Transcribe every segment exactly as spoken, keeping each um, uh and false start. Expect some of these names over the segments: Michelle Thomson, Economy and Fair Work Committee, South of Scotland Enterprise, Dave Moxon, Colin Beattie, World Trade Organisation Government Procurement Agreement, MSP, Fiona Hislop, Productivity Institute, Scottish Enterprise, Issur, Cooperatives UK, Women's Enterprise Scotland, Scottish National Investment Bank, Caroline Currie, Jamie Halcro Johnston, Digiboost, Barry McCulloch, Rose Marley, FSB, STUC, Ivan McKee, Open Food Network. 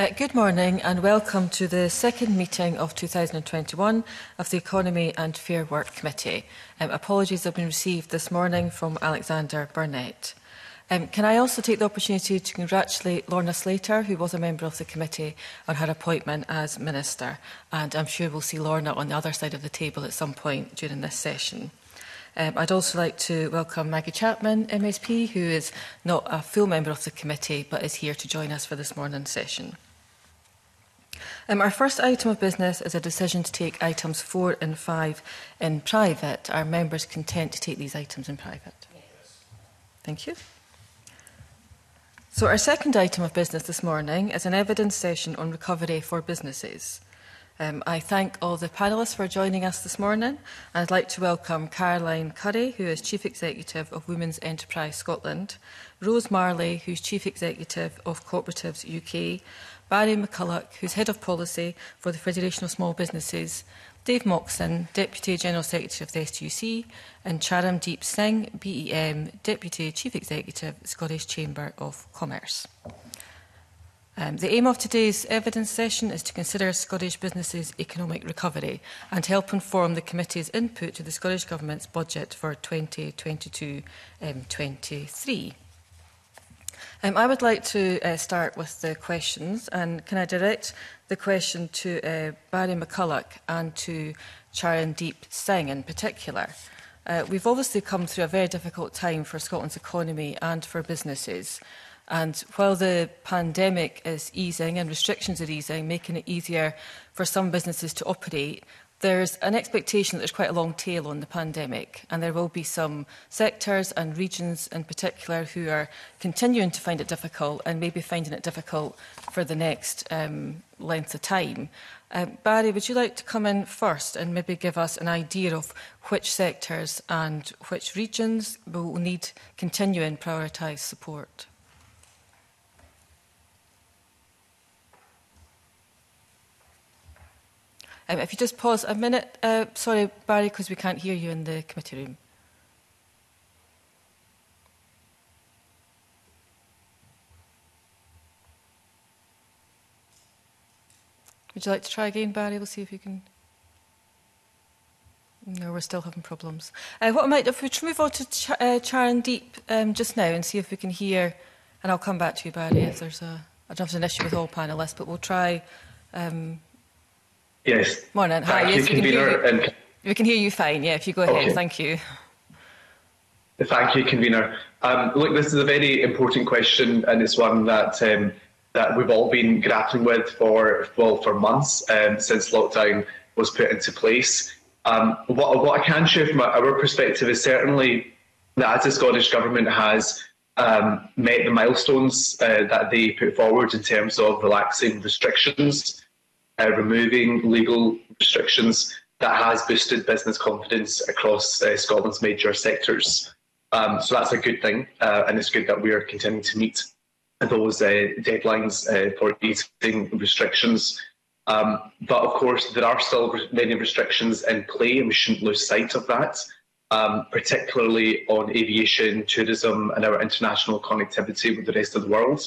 Uh, good morning and welcome to the second meeting of two thousand twenty-one of the Economy and Fair Work Committee. Um, apologies have been received this morning from Alexander Burnett. Um, can I also take the opportunity to congratulate Lorna Slater, who was a member of the committee, on her appointment as Minister, and I'm sure we'll see Lorna on the other side of the table at some point during this session. Um, I'd also like to welcome Maggie Chapman, M S P, who is not a full member of the committee but is here to join us for this morning's session. Um, our first item of business is a decision to take items four and five in private. Are members content to take these items in private? Yes. Thank you. So our second item of business this morning is an evidence session on recovery for businesses. Um, I thank all the panellists for joining us this morning, and I'd like to welcome Caroline Currie, who is Chief Executive of Women's Enterprise Scotland, Rose Marley, who's Chief Executive of Cooperatives U K, Barry McCulloch, who's Head of Policy for the Federation of Small Businesses, Dave Moxon, Deputy General Secretary of the S T U C, and Charandeep Singh, B E M, Deputy Chief Executive, Scottish Chamber of Commerce. Um, the aim of today's evidence session is to consider Scottish businesses' economic recovery and help inform the committee's input to the Scottish Government's budget for twenty twenty-two twenty-three. Um, I would like to uh, start with the questions, and can I direct the question to uh, Barry McCulloch and to Charandeep Singh in particular. Uh, we've obviously come through a very difficult time for Scotland's economy and for businesses. And while the pandemic is easing and restrictions are easing, making it easier for some businesses to operate, there's an expectation that there's quite a long tail on the pandemic, and there will be some sectors and regions in particular who are continuing to find it difficult and maybe finding it difficult for the next um, length of time. Uh, Barry, would you like to come in first and maybe give us an idea of which sectors and which regions will need continuing prioritised support? Um, if you just pause a minute, uh, sorry Barry, because we can't hear you in the committee room. Would you like to try again, Barry? We'll see if you can... No, we're still having problems. Uh, what I might, if we move on to Ch uh, Charandeep um, just now and see if we can hear, and I'll come back to you, Barry, if there's a... I don't know if there's an issue with all panellists, but we'll try... Um, Yes. Morning. Hi. Yes, you, we, can hear you. And we can hear you fine. Yeah, if you go okay. ahead. Thank you. Thank you, convener. Um, look, this is a very important question, and it's one that um, that we've all been grappling with for well for months um, since lockdown was put into place. Um, what, what I can share from our perspective is certainly that as the Scottish Government has um, met the milestones uh, that they put forward in terms of relaxing restrictions. Uh, removing legal restrictions, that has boosted business confidence across uh, Scotland's major sectors. Um, so that's a good thing, uh, and it's good that we are continuing to meet those uh, deadlines uh, for easing restrictions. Um, but of course, there are still many restrictions in play, and we shouldn't lose sight of that, um, particularly on aviation, tourism, and our international connectivity with the rest of the world.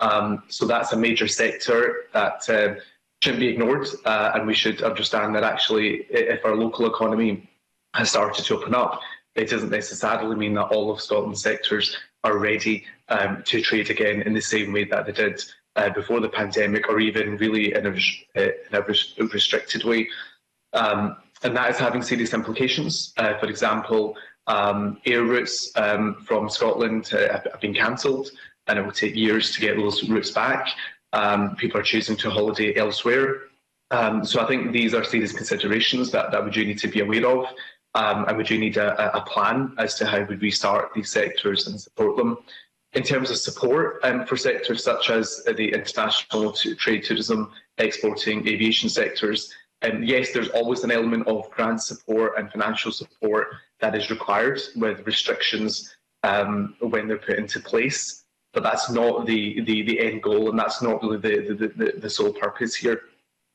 Um, so that's a major sector that uh, shouldn't be ignored, uh, and we should understand that actually if our local economy has started to open up, it doesn't necessarily mean that all of Scotland's sectors are ready um, to trade again in the same way that they did uh, before the pandemic, or even really in a, uh, in a restricted way. Um, and that is having serious implications. Uh, for example, um, air routes um, from Scotland uh, have been cancelled, and it will take years to get those routes back. Um, people are choosing to holiday elsewhere. Um, so I think these are serious considerations that, that we do need to be aware of, um, and we do need a, a plan as to how we restart these sectors and support them. In terms of support um, for sectors such as the international trade, tourism, exporting, aviation sectors, um, yes, there's always an element of grant support and financial support that is required with restrictions um, when they're put into place. But that's not the, the, the end goal, and that's not really the, the, the, the sole purpose here.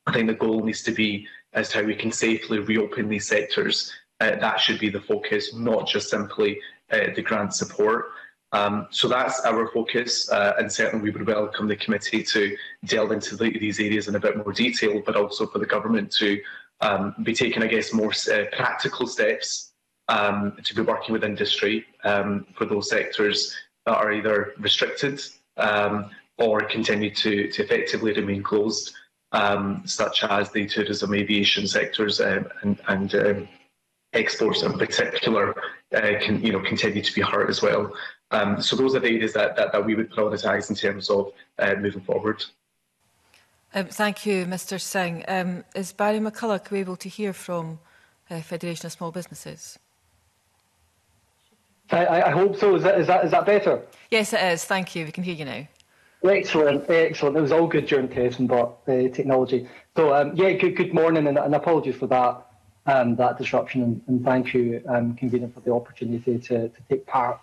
I think the goal needs to be as to how we can safely reopen these sectors. Uh, that should be the focus, not just simply uh, the grant support. Um, so that's our focus, uh, and certainly we would welcome the committee to delve into the, these areas in a bit more detail, but also for the government to um, be taking, I guess, more uh, practical steps um, to be working with industry um, for those sectors that are either restricted um, or continue to, to effectively remain closed, um, such as the tourism, aviation sectors, um, and, and um, exports in particular uh, can, you know, continue to be hurt as well. Um, so those are the areas that, that, that we would prioritise in terms of uh, moving forward. Um, thank you, Mr Singh. Um, is Barry McCulloch able to hear from uh, Federation of Small Businesses? I, I hope so. Is that, is, that, is that better? Yes, it is. Thank you. We can hear you now. Excellent, excellent. It was all good during testing, but uh, technology. So, um, yeah, good, good morning, and, and apologies for that um, that disruption, and, and thank you, um, convener, for the opportunity to, to take part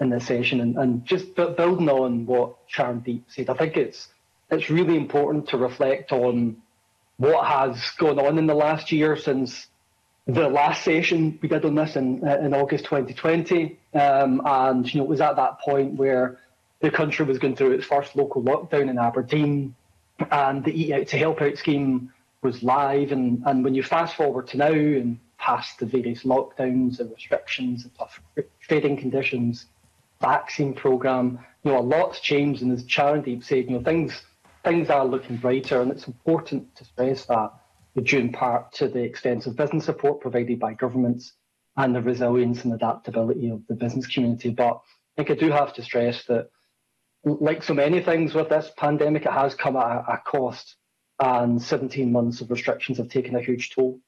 in this session, and, and just building on what Charandeep said, I think it's it's really important to reflect on what has gone on in the last year since the last session we did on this in in August twenty twenty, um, and you know it was at that point where the country was going through its first local lockdown in Aberdeen, and the Eat Out to Help Out scheme was live, and and when you fast forward to now and past the various lockdowns and restrictions and tough trading conditions, vaccine programme, you know, a lot's changed, and as Charandeep said, you know, things things are looking brighter, and it's important to stress that, due in part to the extensive business support provided by governments and the resilience and adaptability of the business community. But I think I do have to stress that, like so many things with this pandemic, it has come at a, a cost, and seventeen months of restrictions have taken a huge toll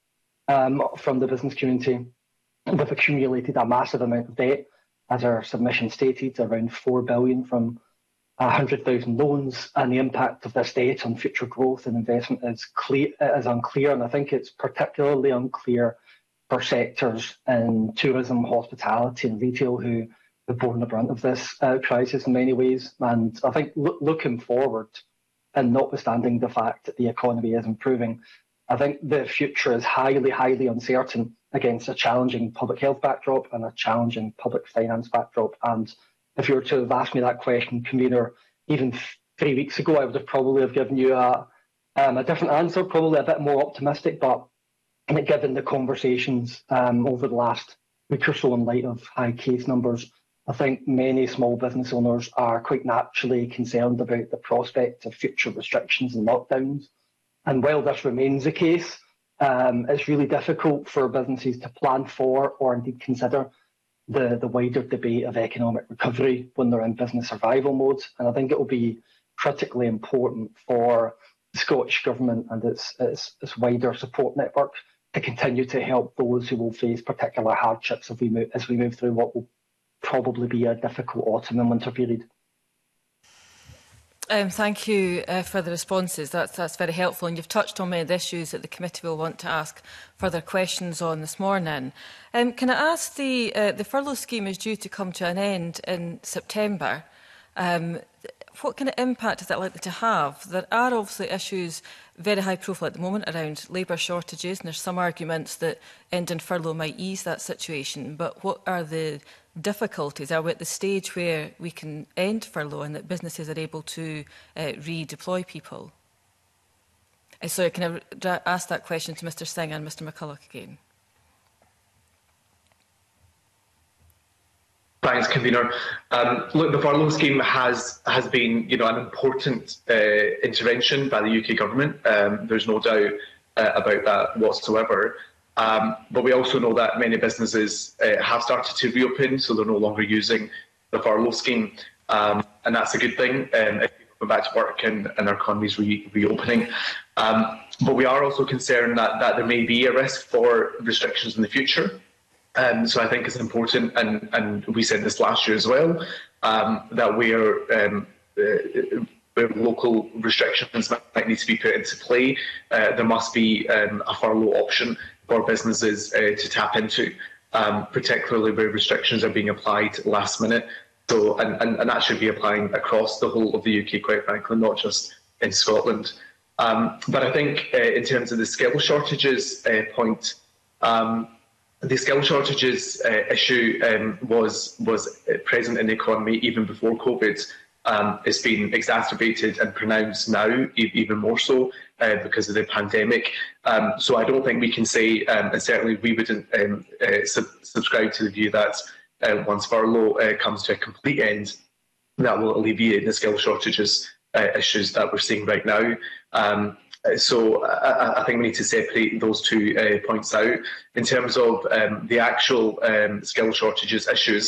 um, from the business community. We've accumulated a massive amount of debt, as our submission stated, around four billion pounds from one hundred thousand loans, and the impact of this debt on future growth and investment is, clear, is unclear, and I think it's particularly unclear for sectors in tourism, hospitality and retail who have borne the brunt of this uh, crisis in many ways. And I think lo looking forward, and notwithstanding the fact that the economy is improving, I think the future is highly, highly uncertain against a challenging public health backdrop and a challenging public finance backdrop. And if you were to have asked me that question, convener, even three weeks ago, I would have probably have given you a, um, a different answer, probably a bit more optimistic. But given the conversations um, over the last week or so in light of high case numbers, I think many small business owners are quite naturally concerned about the prospect of future restrictions and lockdowns. And while this remains the case, Um, it's really difficult for businesses to plan for or indeed consider the, the wider debate of economic recovery when they're in business survival mode. And I think it will be critically important for the Scottish Government and its, its, its wider support network to continue to help those who will face particular hardships as we move, as we move through what will probably be a difficult autumn and winter period. Um, thank you uh, for the responses. That's, that's very helpful, and you've touched on many of the issues that the committee will want to ask further questions on this morning. Um, can I ask, the, uh, the furlough scheme is due to come to an end in September. Um, what kind of impact is that likely to have? There are obviously issues very high profile at the moment around labour shortages, and there's some arguments that ending furlough might ease that situation, but what are the difficulties? Are we at the stage where we can end furlough and that businesses are able to uh, redeploy people? Uh, so can I ask that question to Mr Singh and Mr McCulloch again? Thanks, convener. Um, look, the furlough scheme has has been, you know, an important uh, intervention by the U K government. Um, there's no doubt uh, about that whatsoever. Um, but we also know that many businesses uh, have started to reopen, so they're no longer using the furlough scheme, um, and that's a good thing. Um, if people come back to work and, and our economy's re reopening, um, but we are also concerned that that there may be a risk for restrictions in the future. Um, so I think it's important, and, and we said this last year as well, um, that where, um, uh, where local restrictions might need to be put into play, uh, there must be um, a furlough option for businesses uh, to tap into, um, particularly where restrictions are being applied last minute. So, and, and, and that should be applying across the whole of the U K, quite frankly, not just in Scotland. Um, but I think uh, in terms of the skill shortages uh, point, um, The skill shortages uh, issue um, was was present in the economy even before COVID. Um, it's been exacerbated and pronounced now, e even more so uh, because of the pandemic. Um, so I don't think we can say, um, and certainly we wouldn't um, uh, sub subscribe to the view that uh, once furlough uh, comes to a complete end, that will alleviate the skill shortages uh, issues that we're seeing right now. Um, So I, I think we need to separate those two uh, points out. In terms of um, the actual um, skill shortages issues,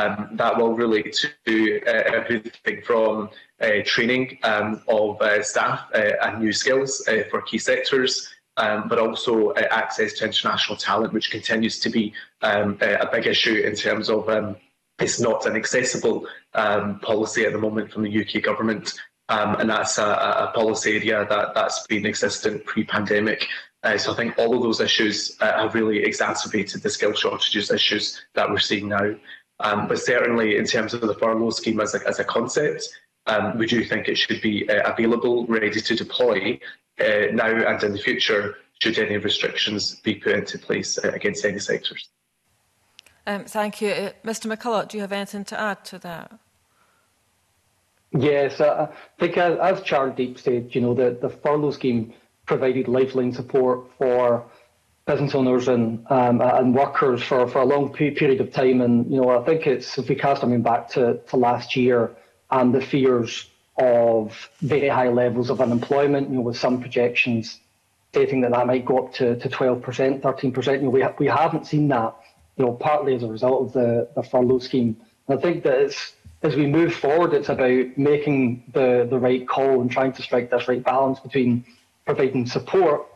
um, that will relate to uh, everything from uh, training um, of uh, staff uh, and new skills uh, for key sectors, um, but also uh, access to international talent, which continues to be um, a big issue in terms of um, it's not an accessible um, policy at the moment from the U K government. Um, and that's a, a policy area that, that's been existent pre-pandemic. Uh, so I think all of those issues uh, have really exacerbated the skill shortages issues that we're seeing now. Um, but certainly in terms of the furlough scheme as a, as a concept, um, we do think it should be uh, available, ready to deploy uh, now and in the future, should any restrictions be put into place uh, against any sectors. Um, thank you. Uh, Mr McCulloch, do you have anything to add to that? Yes, I think as, as Charandeep said, you know, the, the furlough scheme provided lifeline support for business owners and um, and workers for, for a long period of time. And, you know, I think it's, if we cast something back to, to last year and the fears of very high levels of unemployment, you know, with some projections stating that that might go up to, to twelve percent, thirteen percent, you know, we, ha we haven't seen that, you know, partly as a result of the, the furlough scheme. And I think that it's, as we move forward, it's about making the, the right call and trying to strike this right balance between providing support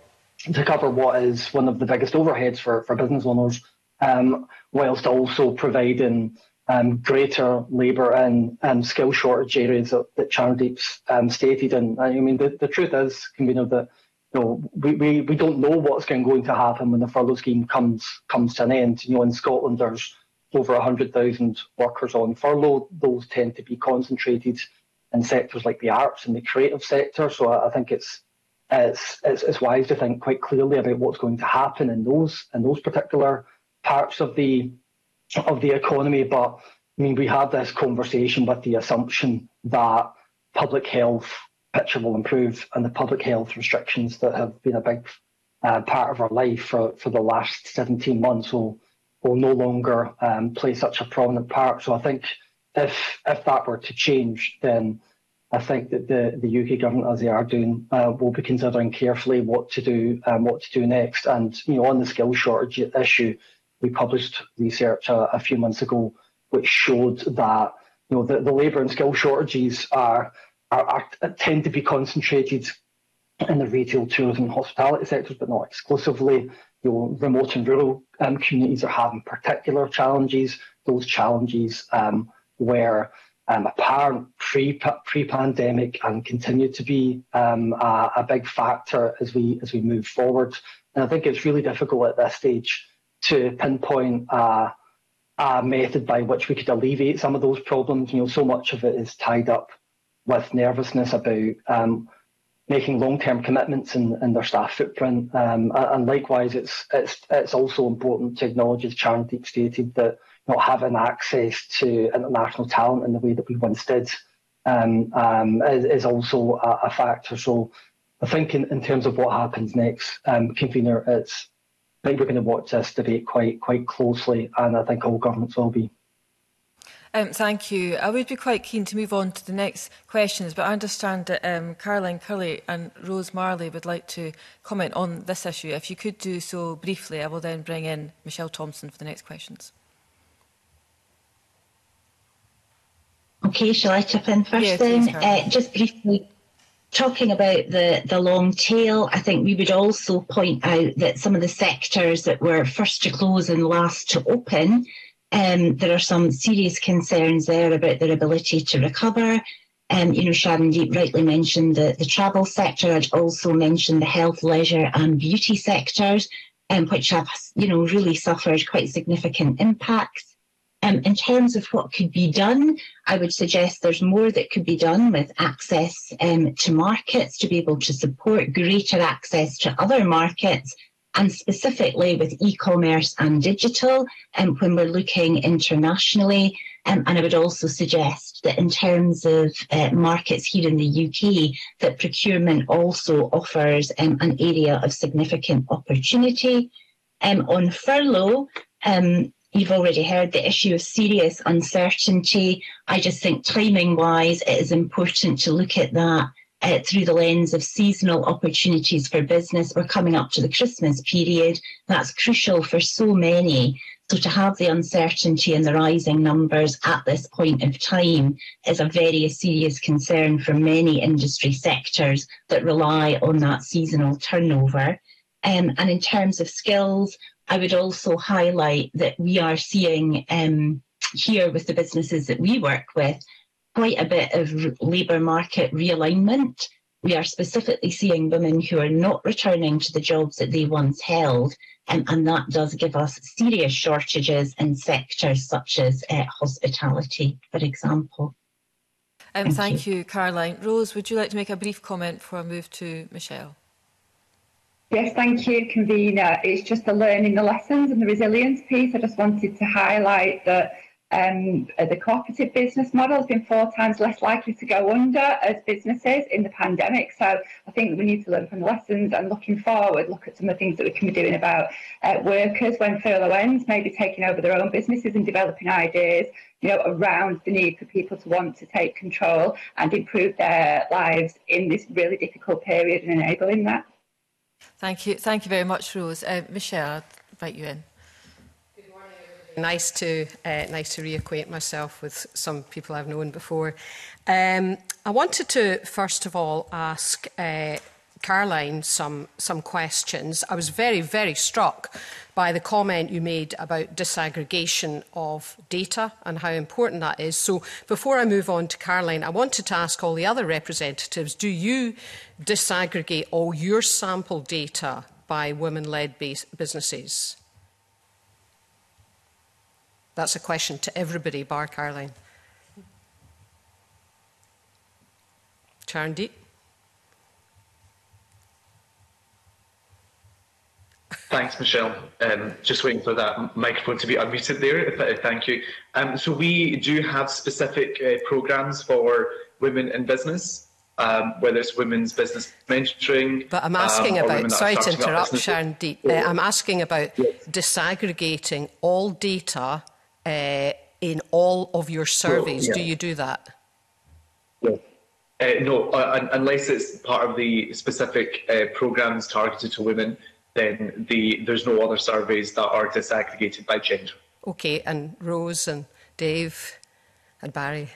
to cover what is one of the biggest overheads for, for business owners, um, whilst also providing um, greater labour and, and skill shortage areas that, that Charandeep's um, stated. And I mean, the, the truth is, Convener, that you know, we, we, we don't know what's going to happen when the furlough scheme comes comes to an end. You know, in Scotland, there's over one hundred thousand workers on furlough. Those tend to be concentrated in sectors like the arts and the creative sector. So I think it's it's it's, it's wise to think quite clearly about what's going to happen in those in those particular parts of the of the economy. But I mean, we had this conversation with the assumption that public health picture will improve, and the public health restrictions that have been a big uh, part of our life for for the last seventeen months. So, will no longer um, play such a prominent part. So I think if if that were to change, then I think that the, the U K government, as they are doing, uh, will be considering carefully what to do and what to do next. And you know, on the skill shortage issue, we published research a, a few months ago which showed that you know the, the labour and skill shortages are, are are tend to be concentrated in the retail, tourism, and hospitality sectors, but not exclusively. You know, remote and rural um, communities are having particular challenges. Those challenges um, were um, apparent pre pre-pandemic and continue to be um, a, a big factor as we as we move forward. And I think it's really difficult at this stage to pinpoint a, a method by which we could alleviate some of those problems. You know, so much of it is tied up with nervousness about Um, making long-term commitments in, in their staff footprint, um, and likewise, it's it's it's also important to acknowledge, as Charandeep stated, that not having access to international talent in the way that we once did um, um, is, is also a, a factor. So, I think in, in terms of what happens next, um, Convener, it's I think we're going to watch this debate quite quite closely, and I think all governments will be. Um, thank you. I would be quite keen to move on to the next questions, but I understand that um, Caroline Currie and Rose Marley would like to comment on this issue. If you could do so briefly, I will then bring in Michelle Thomson for the next questions. Okay, shall I chip in first yeah, then? Please, uh, just briefly, talking about the, the long tail, I think we would also point out that some of the sectors that were first to close and last to open, Um, there are some serious concerns there about their ability to recover. Um, you know, Charandeep rightly mentioned the, the travel sector. I'd also mention the health, leisure and beauty sectors, um, which have, you know, really suffered quite significant impacts. Um, in terms of what could be done, I would suggest there's more that could be done with access um, to markets, to be able to support greater access to other markets, and specifically with e-commerce and digital um, when we're looking internationally. Um, and I would also suggest that in terms of uh, markets here in the U K, that procurement also offers um, an area of significant opportunity. Um, on furlough, um, you've already heard the issue of serious uncertainty. I just think timing-wise, it is important to look at that uh, through the lens of seasonal opportunities for business. We're coming up to the Christmas period. That's crucial for so many. So to have the uncertainty and the rising numbers at this point of time is a very serious concern for many industry sectors that rely on that seasonal turnover. Um, and in terms of skills, I would also highlight that we are seeing um, here with the businesses that we work with quite a bit of labour market realignment. We are specifically seeing women who are not returning to the jobs that they once held, um, and that does give us serious shortages in sectors such as uh, hospitality, for example. Um, thank thank you. you, Caroline. Rose, would you like to make a brief comment before I move to Michelle? Yes, thank you, Convener. It's just the learning the lessons and the resilience piece. I just wanted to highlight that um, the cooperative business model has been four times less likely to go under as businesses in the pandemic. So I think we need to learn from the lessons and looking forward, look at some of the things that we can be doing about uh, workers when furlough ends, maybe taking over their own businesses and developing ideas, you know, around the need for people to want to take control and improve their lives in this really difficult period and enabling that. Thank you. Thank you very much, Rose. Uh, Michelle, I'll invite you in. Good morning, everybody. Nice to, uh, nice to reacquaint myself with some people I've known before. Um, I wanted to, first of all, ask uh, Caroline some, some questions. I was very, very struck by the comment you made about disaggregation of data and how important that is. So before I move on to Caroline, I wanted to ask all the other representatives, do you disaggregate all your sample data by women-led businesses? That's a question to everybody, bar Caroline. Charandeep? Thanks, Michelle. Um, just waiting for that microphone to be unmuted there. Th thank you. Um, so we do have specific uh, programmes for women in business, um, whether it's women's business mentoring. But I'm asking um, about, sorry to interrupt, Charandeep, uh, I'm asking about yes. disaggregating all data uh, in all of your surveys. Well, yeah. Do you do that? Yes. Uh, no, uh, unless it's part of the specific uh, programmes targeted to women, then the, there's no other surveys that are disaggregated by gender. OK, and Rose and Dave and Barry?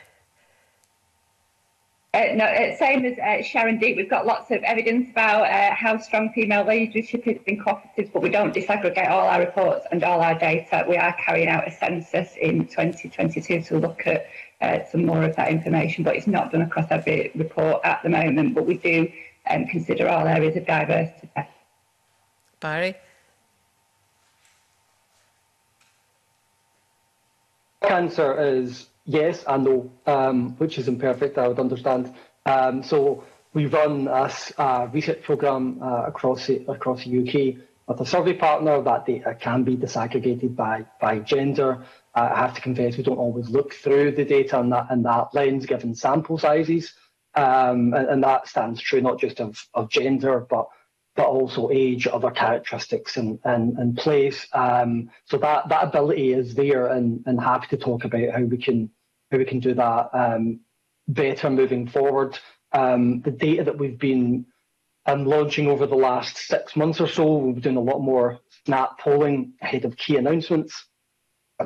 Uh, no, uh, same as uh, Charandeep, we've got lots of evidence about uh, how strong female leadership is in cooperatives, but we don't disaggregate all our reports and all our data. We are carrying out a census in twenty twenty-two to look at uh, some more of that information, but it's not done across every report at the moment, but we do um, consider all areas of diversity. Barry? The answer is yes and no, um, which is imperfect, I would understand. Um, so we run a, a research programme uh, across, across the U K with a survey partner. That data can be disaggregated by, by gender. Uh, I have to confess we don't always look through the data in that, in that lens given sample sizes. Um, and, and that stands true not just of, of gender, but but also age, other characteristics and, and, and place. Um, so that, that ability is there, and, and happy to talk about how we can, how we can do that um, better moving forward. Um, the data that we've been um, launching over the last six months or so, we've been doing a lot more snap polling ahead of key announcements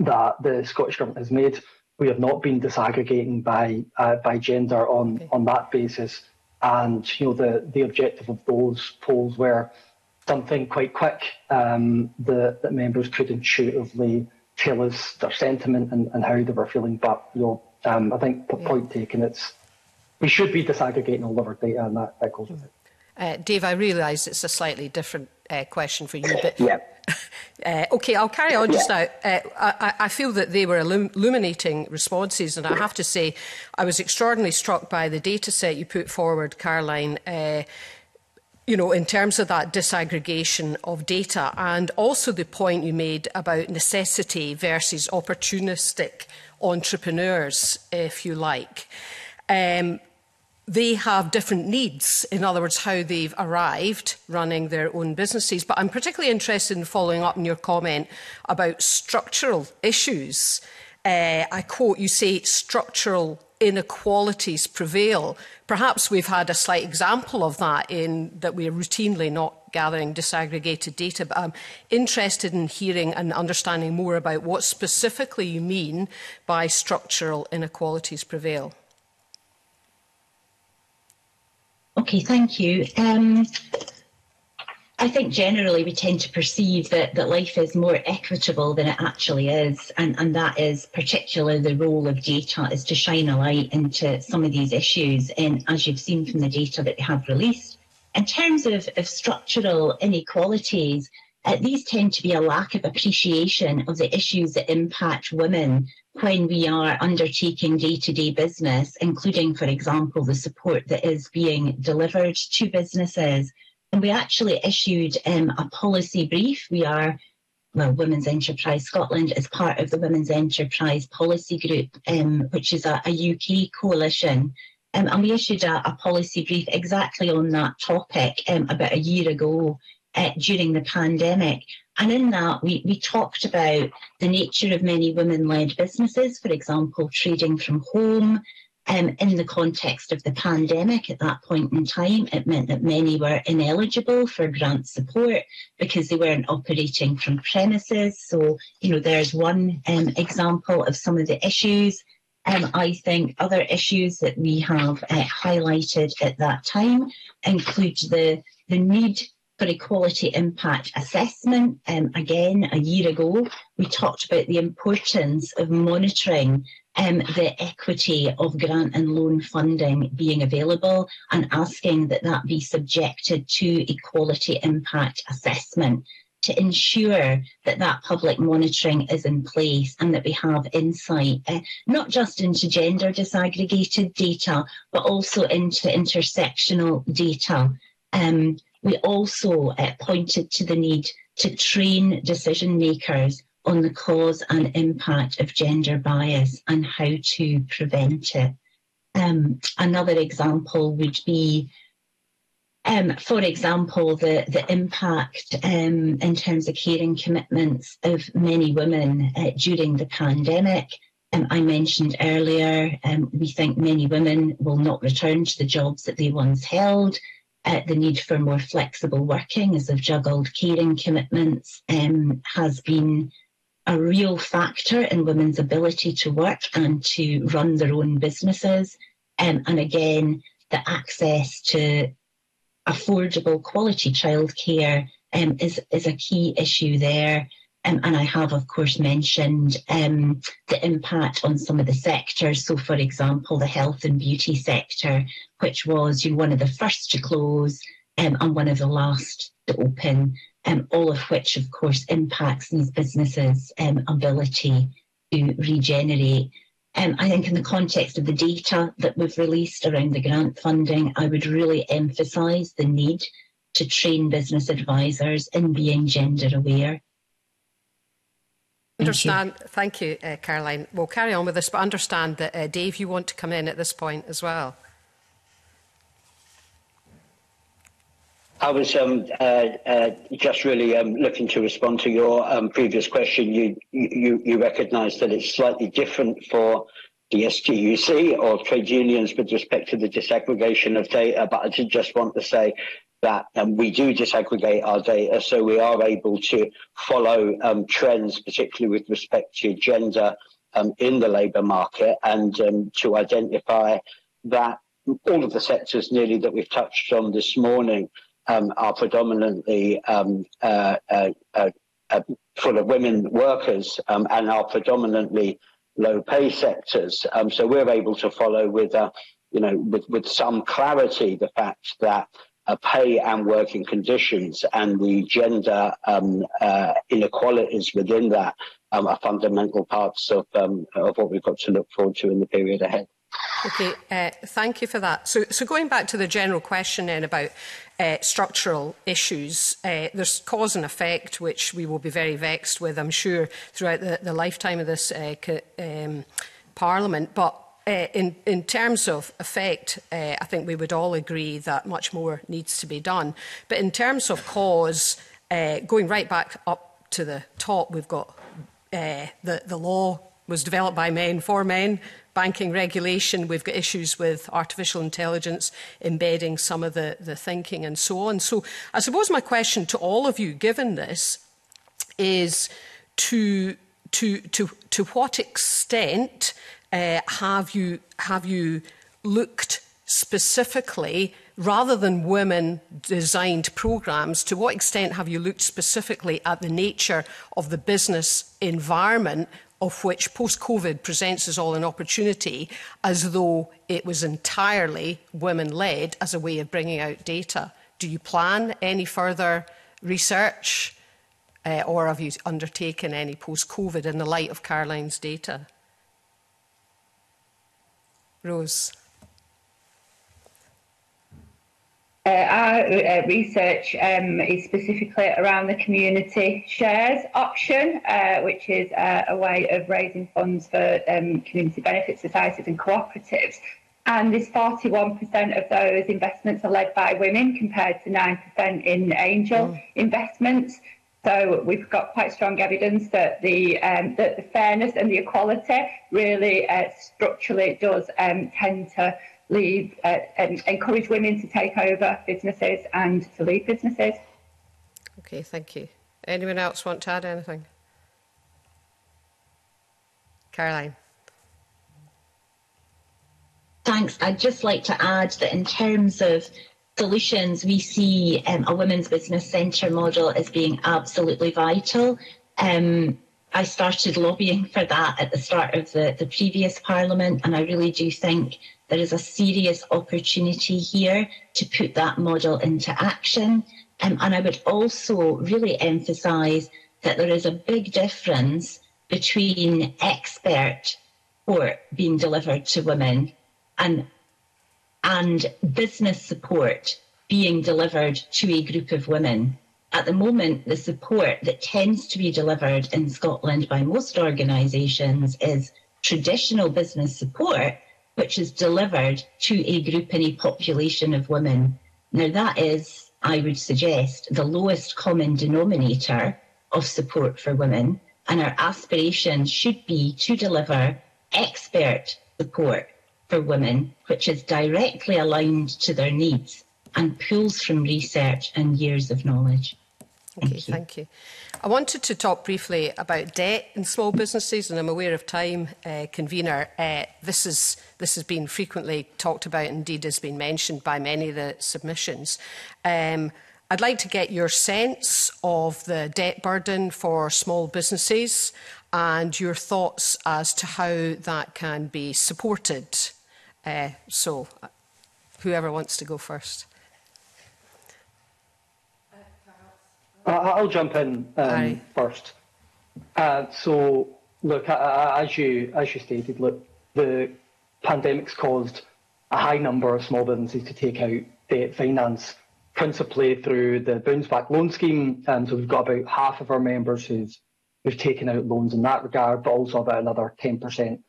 that the Scottish Government has made. We have not been disaggregating by, uh, by gender on, okay. on that basis. And you know the the objective of those polls were something quite quick um, that, that members could intuitively tell us their sentiment and, and how they were feeling. But you know, um, I think the yeah. point taken, it's we should be disaggregating all of our data, and that, that goes with it. Uh, Dave, I realise it's a slightly different uh, question for you, but yeah. Uh, OK, I'll carry on just now. Uh, I, I feel that they were illuminating responses, and I have to say I was extraordinarily struck by the data set you put forward, Caroline, uh, you know, in terms of that disaggregation of data, and also the point you made about necessity versus opportunistic entrepreneurs, if you like. Um, they have different needs, in other words, how they've arrived running their own businesses. But I'm particularly interested in following up on your comment about structural issues. Uh, I quote, you say structural inequalities prevail. Perhaps we've had a slight example of that in that we're routinely not gathering disaggregated data, but I'm interested in hearing and understanding more about what specifically you mean by structural inequalities prevail. Okay, thank you. Um, I think generally we tend to perceive that, that life is more equitable than it actually is, and, and that is particularly the role of data, is to shine a light into some of these issues, and as you've seen from the data that we have released. In terms of, of structural inequalities, uh, these tend to be a lack of appreciation of the issues that impact women when we are undertaking day-to-day business, including, for example, the support that is being delivered to businesses. And we actually issued um, a policy brief. We are, well, Women's Enterprise Scotland is part of the Women's Enterprise Policy Group, um, which is a, a U K coalition. Um, and we issued a, a policy brief exactly on that topic um, about a year ago uh, during the pandemic. And in that, we, we talked about the nature of many women-led businesses, for example, trading from home. Um, in the context of the pandemic at that point in time, it meant that many were ineligible for grant support because they weren't operating from premises. So, you know, there's one um, example of some of the issues. Um, I think other issues that we have uh, highlighted at that time include the, the need for equality impact assessment. Um, again, a year ago, we talked about the importance of monitoring Um, the equity of grant and loan funding being available, and asking that that be subjected to equality impact assessment to ensure that that public monitoring is in place and that we have insight, uh, not just into gender disaggregated data, but also into intersectional data. Um, we also uh, pointed to the need to train decision makers on the cause and impact of gender bias and how to prevent it. Um, another example would be, um, for example, the, the impact um, in terms of caring commitments of many women uh, during the pandemic. Um, I mentioned earlier, um, we think many women will not return to the jobs that they once held. Uh, the need for more flexible working as they've juggled caring commitments um, has been a real factor in women's ability to work and to run their own businesses. Um, and again, the access to affordable quality childcare um, is, is a key issue there. Um, and I have, of course, mentioned um, the impact on some of the sectors. So, for example, the health and beauty sector, which was you know, one of the first to close um, and one of the last to open, um, all of which, of course, impacts these businesses' um, ability to regenerate. Um, I think in the context of the data that we've released around the grant funding, I would really emphasise the need to train business advisors in being gender aware. Understand. Thank you, uh, Caroline. We'll carry on with this, but understand that, uh, Dave, you want to come in at this point as well. I was um, uh, uh, just really um, looking to respond to your um, previous question. You, you, you recognise that it's slightly different for the S T U C or trade unions with respect to the disaggregation of data, but I did just want to say that um, we do disaggregate our data, so we are able to follow um, trends, particularly with respect to gender um, in the labour market, and um, to identify that all of the sectors nearly that we've touched on this morning um, are predominantly um, uh, uh, uh, uh, full of women workers um, and are predominantly low-pay sectors. Um, so we're able to follow with, uh, you know, with, with some clarity the fact that Uh, pay and working conditions and the gender um, uh, inequalities within that um, are fundamental parts of, um, of what we've got to look forward to in the period ahead. Okay, uh, thank you for that. So, so going back to the general question then about uh, structural issues, uh, there's cause and effect, which we will be very vexed with, I'm sure, throughout the, the lifetime of this uh, um, Parliament. But Uh, in, in terms of effect, uh, I think we would all agree that much more needs to be done. But in terms of cause, uh, going right back up to the top, we've got uh, the, the law was developed by men for men, banking regulation, we've got issues with artificial intelligence embedding some of the, the thinking and so on. So I suppose my question to all of you, given this, is to, to, to, to what extent... Uh, have you have you looked specifically, rather than women-designed programmes, to what extent have you looked specifically at the nature of the business environment of which post-COVID presents us all an opportunity, as though it was entirely women-led as a way of bringing out data? Do you plan any further research, uh, or have you undertaken any post-COVID in the light of Caroline's data? Rose. Uh, our uh, research um, is specifically around the community shares option, uh, which is uh, a way of raising funds for um, community benefit societies and cooperatives. And this forty-one percent of those investments are led by women compared to nine percent in angel mm. investments. So we've got quite strong evidence that the, um, that the fairness and the equality really uh, structurally does um, tend to lead, uh, and encourage women to take over businesses and to lead businesses. Okay, thank you. Anyone else want to add anything? Caroline. Thanks. I'd just like to add that in terms of solutions, we see um, a women's business centre model as being absolutely vital. Um, I started lobbying for that at the start of the, the previous Parliament, and I really do think there is a serious opportunity here to put that model into action. Um, and I would also really emphasise that there is a big difference between expert support being delivered to women and and business support being delivered to a group of women. At the moment, the support that tends to be delivered in Scotland by most organisations is traditional business support, which is delivered to a group and a population of women. Now, that is, I would suggest, the lowest common denominator of support for women, and our aspiration should be to deliver expert support for women, which is directly aligned to their needs and pulls from research and years of knowledge. Thank okay, you. Thank you. I wanted to talk briefly about debt in small businesses, and I'm aware of time, uh, convener. Uh, this is this has been frequently talked about, indeed has been mentioned by many of the submissions. Um, I'd like to get your sense of the debt burden for small businesses and your thoughts as to how that can be supported. Uh, so, whoever wants to go first. I'll jump in um, first. Uh, so, look, I, I, as you as you stated, look, the pandemic's caused a high number of small businesses to take out debt finance, principally through the bounce back loan scheme. And so, we've got about half of our members who's who've taken out loans in that regard, but also about another ten percent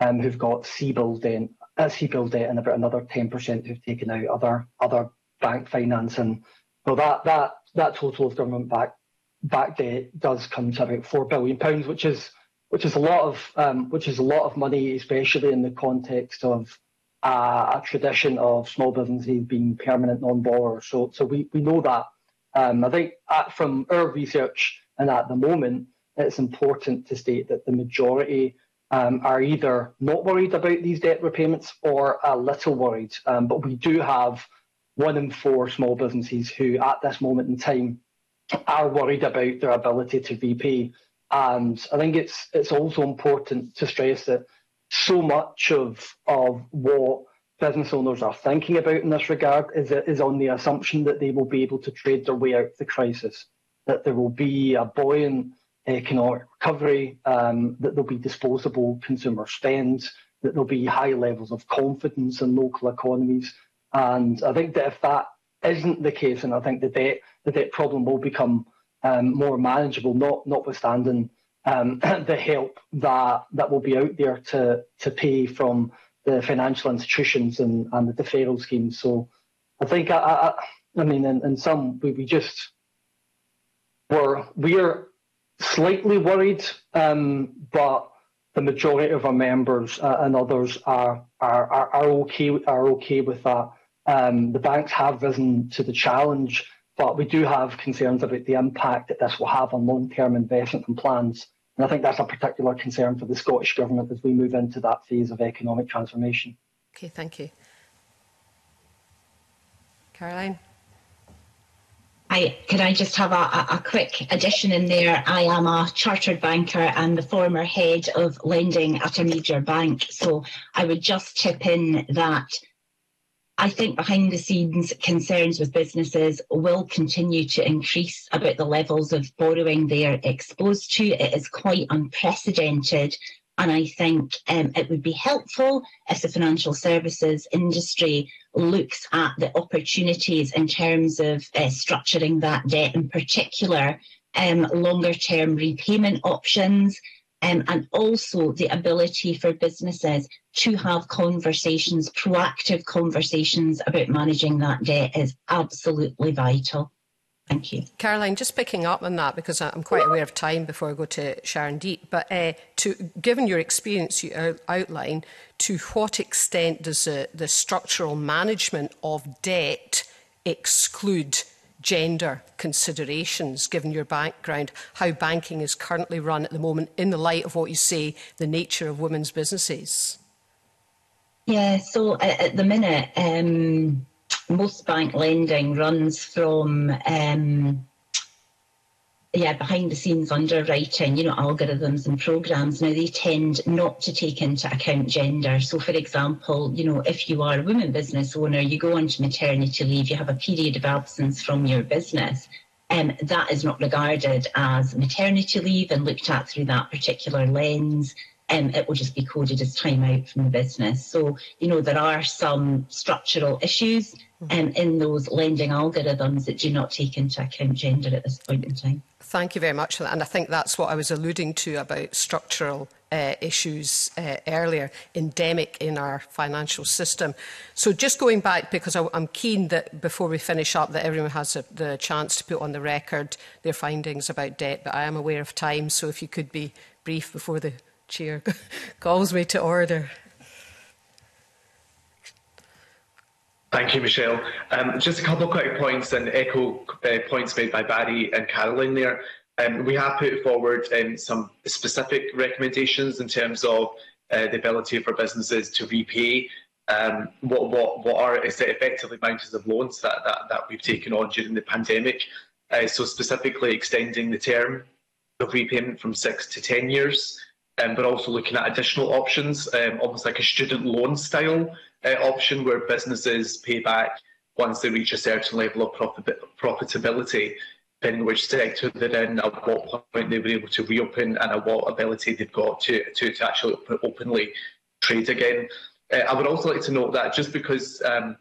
um, who've got C-bill debt. That's he built it, and about another ten percent who've taken out other other bank financing. So that that that total of government back back debt does come to about four billion pounds, which is which is a lot of um, which is a lot of money, especially in the context of uh, a tradition of small businesses being permanent non-borrowers. So so we we know that. Um, I think at, from our research and at the moment, it's important to state that the majority Um, are either not worried about these debt repayments or a little worried. Um, but we do have one in four small businesses who, at this moment in time, are worried about their ability to repay. And I think it's it's also important to stress that so much of of what business owners are thinking about in this regard is is on the assumption that they will be able to trade their way out of the crisis, that there will be a buoyant economic recovery, um, that there'll be disposable consumer spend, that there'll be high levels of confidence in local economies. And I think that if that isn't the case, and I think the debt, the debt problem will become um, more manageable, not notwithstanding um, the help that that will be out there to to pay from the financial institutions and, and the deferral schemes. So I think I I, I mean in, in some we, we just were we're slightly worried, um, but the majority of our members uh, and others are are are, are okay are okay with that. Um, the banks have risen to the challenge, but we do have concerns about the impact that this will have on long-term investment and plans. And I think that's a particular concern for the Scottish Government as we move into that phase of economic transformation. Okay, thank you. Caroline? I, could I just have a, a, a quick addition in there? I am a chartered banker and the former head of lending at a major bank. So I would just chip in that I think behind the scenes concerns with businesses will continue to increase about the levels of borrowing they are exposed to. It is quite unprecedented, and I think um, it would be helpful if the financial services industry looks at the opportunities in terms of uh, structuring that debt, in particular um, longer term repayment options. Um, and also the ability for businesses to have conversations, proactive conversations about managing that debt is absolutely vital. Thank you. Caroline, just picking up on that, because I'm quite aware of time before I go to Charandeep, but uh, to, given your experience you out outline, to what extent does the, the structural management of debt exclude gender considerations, given your background, how banking is currently run at the moment in the light of what you say, the nature of women's businesses? Yeah, so at, at the minute, um, most bank lending runs from um, yeah, behind the scenes underwriting, you know, algorithms and programmes. Now, they tend not to take into account gender. So, for example, you know, if you are a woman business owner, you go on to maternity leave, you have a period of absence from your business, and um, that is not regarded as maternity leave and looked at through that particular lens. Um, it will just be coded as time out from the business. So, you know, there are some structural issues um, in those lending algorithms that do not take into account gender at this point in time. Thank you very much for that. And I think that's what I was alluding to about structural uh, issues uh, earlier, endemic in our financial system. So just going back, because I, I'm keen that before we finish up that everyone has a, the chance to put on the record their findings about debt, but I am aware of time. So if you could be brief before the Chair calls me to order. Thank you, Michelle. Um, just a couple of quick points and echo uh, points made by Barry and Caroline there. Um, we have put forward um, some specific recommendations in terms of uh, the ability for businesses to repay um, what, what, what are effectively mountains of loans that, that, that we've taken on during the pandemic. Uh, so specifically extending the term of repayment from six to ten years. Um, but also looking at additional options, um, almost like a student loan style uh, option where businesses pay back once they reach a certain level of profit profitability, depending on which sector they're in, at what point they were able to reopen and at what ability they've got to, to, to actually open, openly trade again. Uh, I would also like to note that just because um,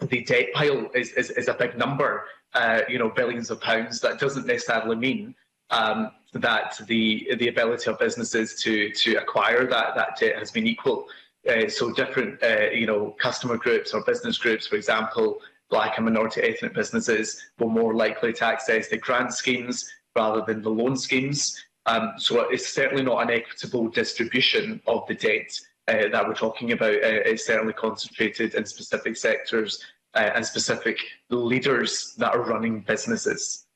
the debt pile is, is, is a big number, uh, you know, billions of pounds, that doesn't necessarily mean Um, that the the ability of businesses to to acquire that that debt has been equal. Uh, so different, uh, you know, customer groups or business groups, for example, black and minority ethnic businesses were more likely to access the grant schemes rather than the loan schemes. Um, so it's certainly not an equitable distribution of the debt uh, that we're talking about. Uh, it's certainly concentrated in specific sectors uh, and specific leaders that are running businesses.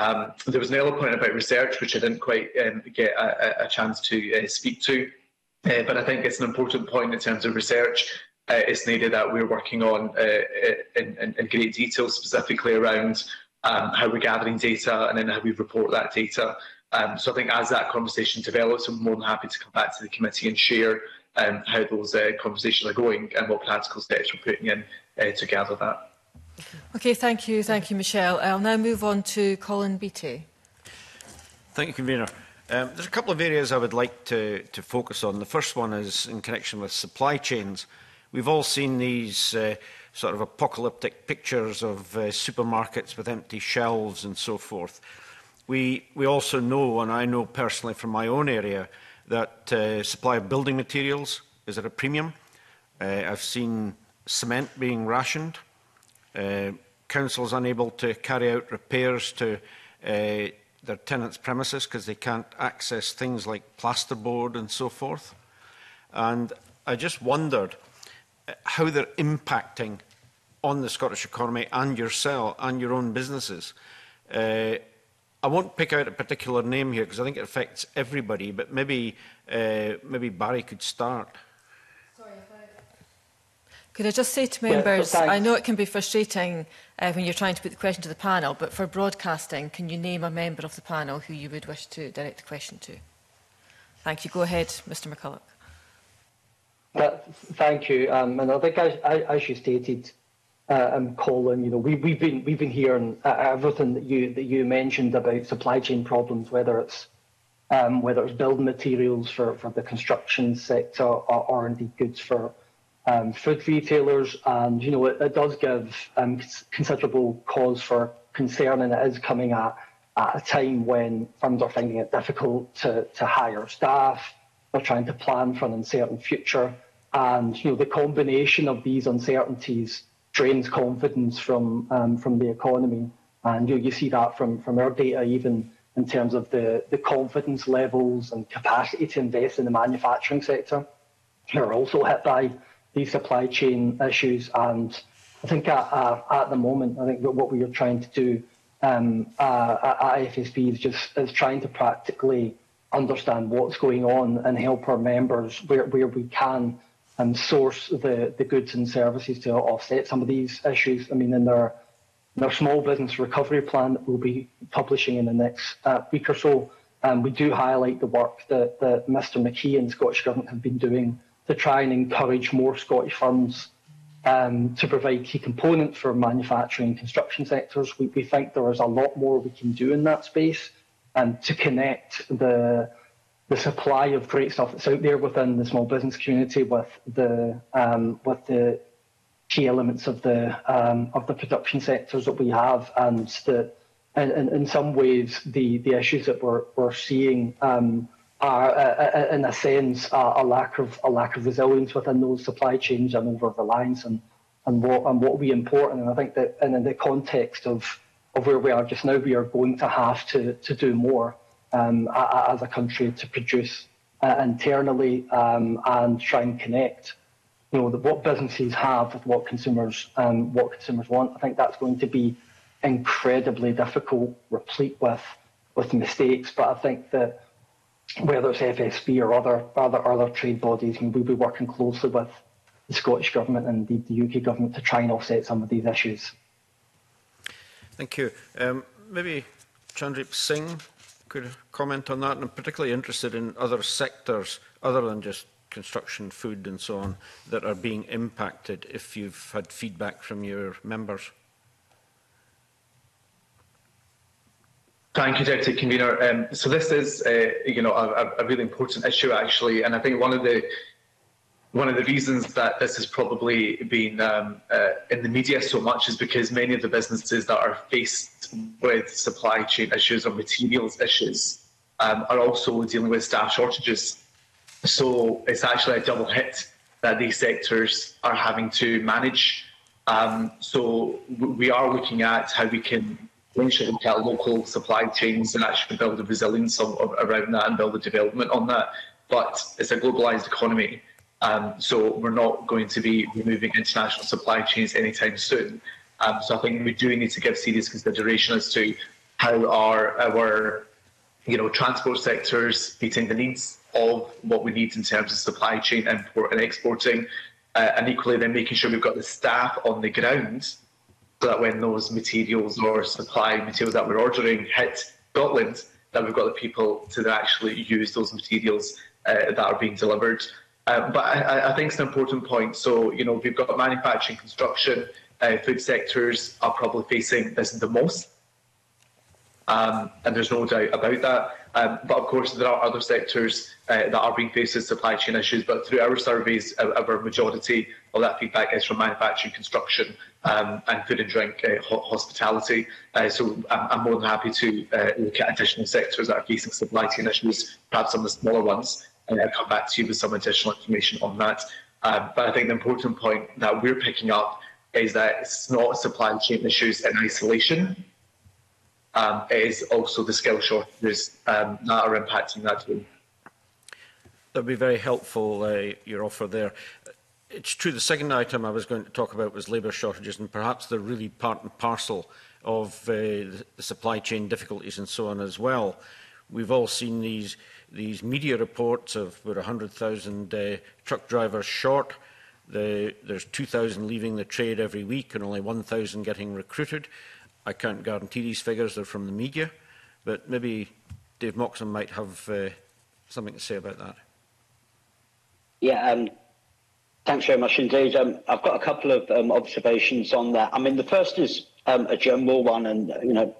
Um, there was another point about research, which I didn't quite um, get a, a chance to uh, speak to, uh, but I think it's an important point in terms of research. Uh, it's an area that we're working on uh, in, in, in great detail, specifically around um, how we're gathering data and then how we report that data. Um, so I think as that conversation develops, I'm more than happy to come back to the committee and share um, how those uh, conversations are going and what practical steps we're putting in uh, to gather that. Okay, thank you. Thank you, Michelle. I'll now move on to Colin Beattie. Thank you, Convener. Um, there's a couple of areas I would like to, to focus on. The first one is in connection with supply chains. We've all seen these uh, sort of apocalyptic pictures of uh, supermarkets with empty shelves and so forth. We, we also know, and I know personally from my own area, that uh, supply of building materials is at a premium. Uh, I've seen cement being rationed, uh, councils unable to carry out repairs to uh, their tenants' premises because they can't access things like plasterboard and so forth. And I just wondered how they're impacting on the Scottish economy and yourself and your own businesses. Uh, I won't pick out a particular name here because I think it affects everybody, but maybe, uh, maybe Barry could start. Sorry, if I... Could I just say to members, yeah, I know it can be frustrating uh, when you're trying to put the question to the panel, but for broadcasting, can you name a member of the panel who you would wish to direct the question to? Thank you. Go ahead, Mr McCulloch. Uh, thank you, um, and I think as, as you stated, uh, um, Colin, you know, we, we've been we've been hearing uh, everything that you that you mentioned about supply chain problems, whether it's um, whether it's building materials for, for the construction sector, or, or indeed goods for um, food retailers, and you know it, it does give um, considerable cause for concern, and it is coming at at a time when firms are finding it difficult to to hire staff. They're trying to plan for an uncertain future, and you know the combination of these uncertainties drains confidence from um, from the economy, and you, you see that from from our data, even in terms of the the confidence levels and capacity to invest in the manufacturing sector, who are also hit by these supply chain issues. And I think at uh, at the moment, I think that what we are trying to do um, uh, at F S B is just is trying to practically understand what's going on and help our members where, where we can and source the, the goods and services to offset some of these issues. I mean, in their, in their small business recovery plan that we'll be publishing in the next uh, week or so, um, we do highlight the work that, that Mister McKee and the Scottish Government have been doing to try and encourage more Scottish firms um, to provide key components for manufacturing and construction sectors. We, we think there is a lot more we can do in that space, and to connect the the supply of great stuff that's out there within the small business community with the um, with the key elements of the um, of the production sectors that we have, and the and, and in some ways the the issues that we're we're seeing um, are uh, in a sense uh, a lack of a lack of resilience within those supply chains and over reliance on and what and what we import. And I think that, and in the context of of where we are just now, we are going to have to, to do more um, as a country to produce uh, internally um, and try and connect, you know, the, what businesses have with what consumers um, what consumers want. I think that's going to be incredibly difficult, replete with with mistakes. But I think that whether it's F S B or other other other trade bodies, I mean, we'll be working closely with the Scottish Government and indeed the U K Government to try and offset some of these issues. Thank you. Um, maybe Charandeep Singh could comment on that, and I'm particularly interested in other sectors other than just construction, food and so on that are being impacted, if you've had feedback from your members. Thank you, Deputy Convener. Um, so this is uh, you know, a, a really important issue actually, and I think one of the One of the reasons that this has probably been um, uh, in the media so much is because many of the businesses that are faced with supply chain issues or materials issues um, are also dealing with staff shortages. So it's actually a double hit that these sectors are having to manage. Um, so we are looking at how we can potentially look at local supply chains and actually build a resilience of, of, around that and build a development on that. But it's a globalised economy. Um, so we're not going to be removing international supply chains anytime soon. Um, so I think we do need to give serious consideration as to how are our, you know, transport sectors meeting the needs of what we need in terms of supply chain import and exporting, uh, and equally then making sure we've got the staff on the ground so that when those materials or supply materials that we're ordering hit Scotland, that we've got the people to actually use those materials uh, that are being delivered. Um, but I, I think it's an important point. So, you know, we've got manufacturing, construction, uh, food sectors are probably facing this the most. Um, and there's no doubt about that. Um, but of course, there are other sectors uh, that are being faced with supply chain issues. But through our surveys, uh, our majority of that feedback is from manufacturing, construction, um, and food and drink, uh, hospitality. Uh, so I'm, I'm more than happy to uh, look at additional sectors that are facing supply chain issues, perhaps some of the smaller ones, and I'll come back to you with some additional information on that. Um, but I think the important point that we're picking up is that it's not supply chain issues in isolation. Um, it is also the skill shortages um, that are impacting that too. That would be very helpful, uh, your offer there. It's true, the second item I was going to talk about was labour shortages, and perhaps they're really part and parcel of uh, the supply chain difficulties and so on as well. We've all seen these, these media reports of about one hundred thousand uh, truck drivers short. The, there's two thousand leaving the trade every week and only one thousand getting recruited. I can't guarantee these figures, they're from the media, but maybe Dave Moxon might have uh, something to say about that. Yeah, um, thanks very much indeed. Um, I've got a couple of um, observations on that. I mean, the first is um, a general one, and, you know,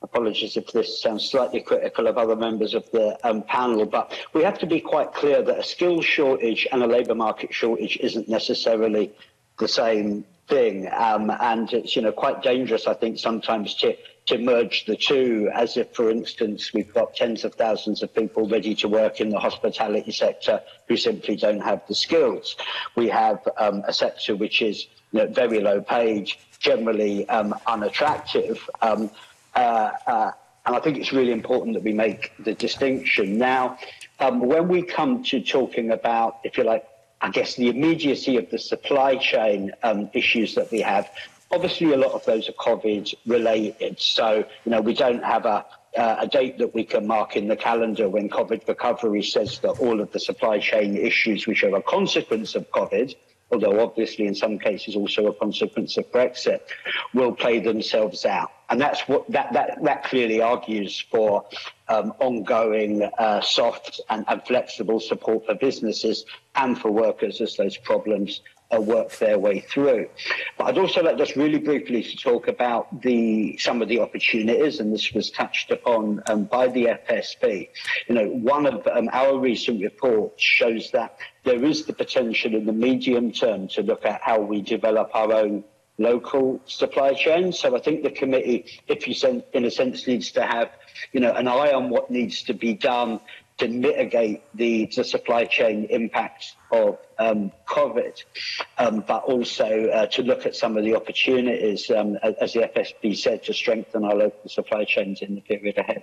apologies if this sounds slightly critical of other members of the um, panel, but we have to be quite clear that a skills shortage and a labour market shortage isn't necessarily the same thing, um, and it's, you know, quite dangerous, I think, sometimes to to merge the two, as if, for instance, we've got tens of thousands of people ready to work in the hospitality sector who simply don't have the skills. We have um, a sector which is, you know, very low paid, generally um, unattractive, um, uh, uh, and I think it's really important that we make the distinction. Now, um, when we come to talking about, if you like, I guess, the immediacy of the supply chain um, issues that we have, obviously a lot of those are COVID related. So, you know, we don't have a, uh, a date that we can mark in the calendar when COVID recovery says that all of the supply chain issues, which are a consequence of COVID, although obviously in some cases also a consequence of Brexit, will play themselves out. And that's what that that, that clearly argues for um, ongoing uh, soft and, and flexible support for businesses and for workers as those problems uh, work their way through. But I'd also like just really briefly to talk about the some of the opportunities, and this was touched upon um, by the F S B. You know, one of um, our recent reports shows that there is the potential in the medium term to look at how we develop our own local supply chain. So I think the committee, if you send, in a sense, needs to have, you know, an eye on what needs to be done to mitigate the, the supply chain impacts of um, COVID, um, but also uh, to look at some of the opportunities, um, as the F S B said, to strengthen our local supply chains in the period ahead.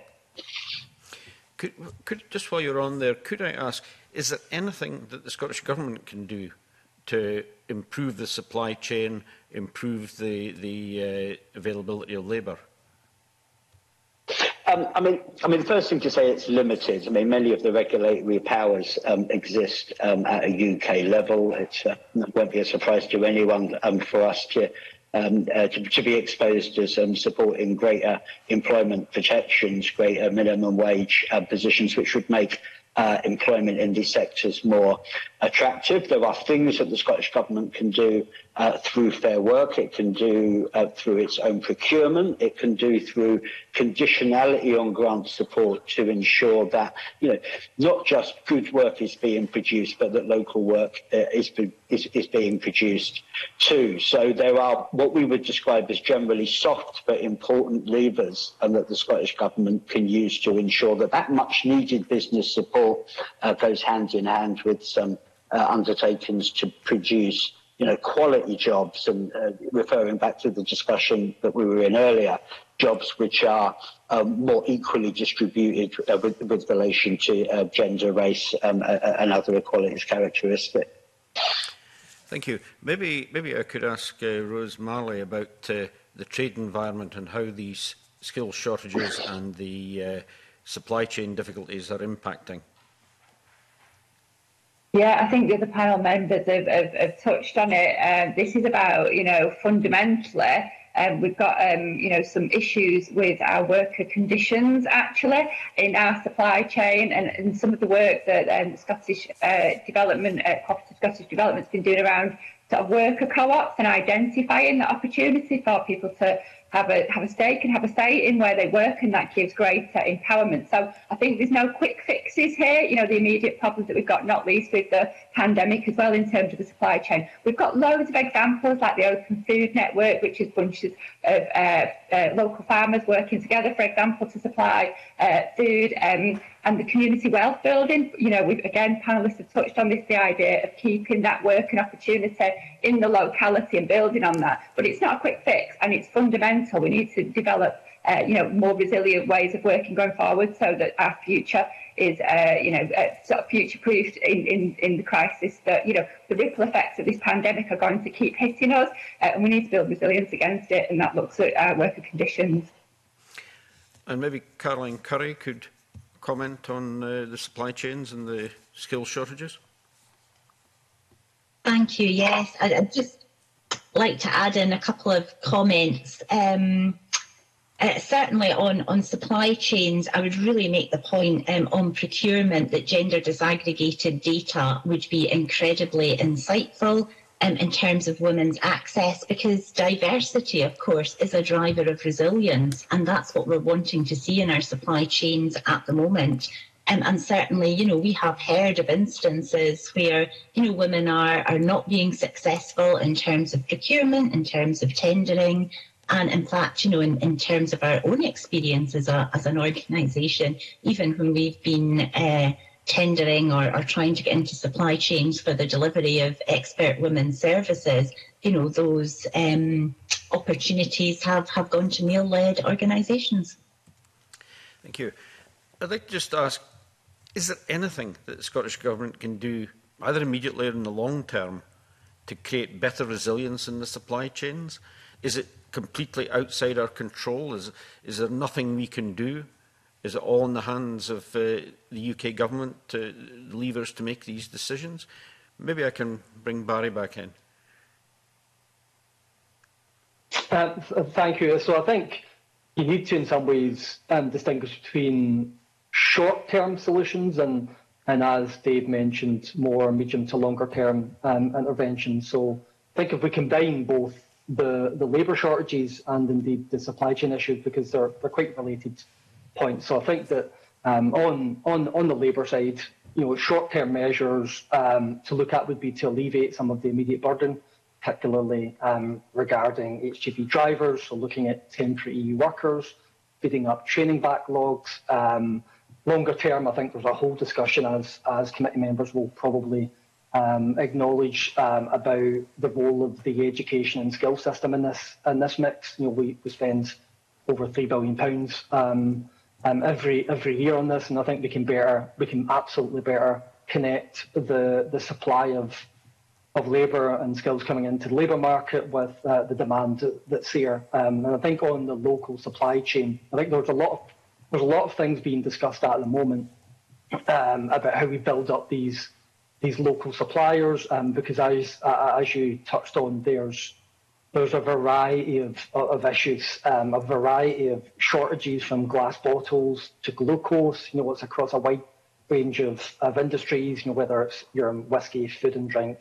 Could, could just while you're on there, could I ask, is there anything that the Scottish Government can do to improve the supply chain, improve the, the uh, availability of labour? Um, I mean, I mean, the first thing to say, it's limited. I mean, many of the regulatory powers um, exist um, at a U K level. It's, uh, it won't be a surprise to anyone um, for us to, um, uh, to, to be exposed as um, supporting greater employment protections, greater minimum wage uh, positions, which would make Uh, employment in these sectors more attractive. There are things that the Scottish Government can do uh, through Fair Work. It can do uh, through its own procurement. It can do through conditionality on grant support to ensure that, you know, not just good work is being produced, but that local work uh, is, be is, is being produced too. So there are what we would describe as generally soft but important levers, and that the Scottish Government can use to ensure that that much needed business support Uh, goes hand in hand with some uh, undertakings to produce, you know, quality jobs, and uh, referring back to the discussion that we were in earlier, jobs which are um, more equally distributed uh, with, with relation to uh, gender, race, um, uh, and other equalities characteristics. Thank you. Maybe, maybe I could ask uh, Rose Marley about uh, the trade environment and how these skill shortages and the uh, supply chain difficulties are impacting. Yeah, I think the other panel members have, have, have touched on it. Um, this is about, you know, fundamentally, um, we've got, um, you know, some issues with our worker conditions, actually, in our supply chain, and, and some of the work that um, Scottish uh, Development, uh, Cooperative Scottish Development's been doing around sort of worker co-ops and identifying the opportunity for people to have a have a stake and have a say in where they work, and that gives greater empowerment. So I think there's no quick fixes here. You know, the immediate problems that we've got, not least with the pandemic as well in terms of the supply chain. We've got loads of examples like the Open Food Network, which is bunches of uh, uh, local farmers working together, for example, to supply uh, food, um, and the community wealth building. You know, we've, again, panellists have touched on this, the idea of keeping that work and opportunity in the locality and building on that. But it's not a quick fix, and it's fundamental. We need to develop, uh, you know, more resilient ways of working going forward, so that our future is, uh, you know, uh, sort of future-proofed in, in, in the crisis that, you know, the ripple effects of this pandemic are going to keep hitting us, uh, and we need to build resilience against it, and that looks at our worker conditions. And maybe Caroline Currie could comment on uh, the supply chains and the skill shortages. Thank you. Yes, I, I'd just like to add in a couple of comments. Um, uh, certainly on, on supply chains, I would really make the point um, on procurement that gender disaggregated data would be incredibly insightful um, in terms of women's access, because diversity, of course, is a driver of resilience, and that's what we're wanting to see in our supply chains at the moment. Um, and certainly, you know, we have heard of instances where, you know, women are, are not being successful in terms of procurement, in terms of tendering, and in fact, you know, in, in terms of our own experience as, a, as an organisation, even when we've been uh, tendering or, or trying to get into supply chains for the delivery of expert women's services, you know, those um, opportunities have, have gone to male-led organisations. Thank you. I'd like to just ask, is there anything that the Scottish Government can do, either immediately or in the long term, to create better resilience in the supply chains? Is it completely outside our control? Is, is there nothing we can do? Is it all in the hands of uh, the U K Government, uh, levers to make these decisions? Maybe I can bring Barry back in. Uh, thank you. So I think you need to, in some ways, um, distinguish between short-term solutions and, and, as Dave mentioned, more medium to longer-term um, interventions. So I think if we combine both the, the labour shortages and indeed the supply chain issues, because they're, they're quite related points. So I think that um, on, on, on the labour side, you know, short-term measures um, to look at would be to alleviate some of the immediate burden, particularly um, regarding H G V drivers, so looking at temporary E U workers, feeding up training backlogs. Um, Longer term, I think there's a whole discussion, as, as committee members will probably um, acknowledge, um, about the role of the education and skill system in this in this mix. You know, we, we spend over three billion pounds um, um, every every year on this, and I think we can better we can absolutely better connect the the supply of of labour and skills coming into the labour market with uh, the demand that's here. Um, and I think on the local supply chain, I think there's a lot of There's a lot of things being discussed at the moment um, about how we build up these these local suppliers, um, because as uh, as you touched on, there's there's a variety of of issues, um, a variety of shortages, from glass bottles to glucose. You know, it's across a wide range of of industries. You know, whether it's your whiskey, food and drink,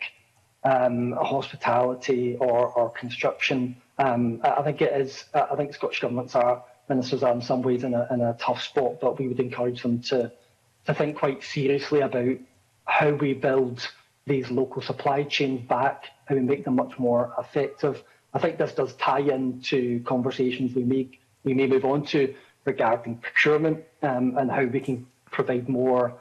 um, hospitality, or or construction. Um, I think it is. I think Scottish governments are. Ministers are in some ways in a, in a tough spot, but we would encourage them to, to think quite seriously about how we build these local supply chains back, how we make them much more effective. I think this does tie into conversations we may, we may move on to regarding procurement um, and how we can provide more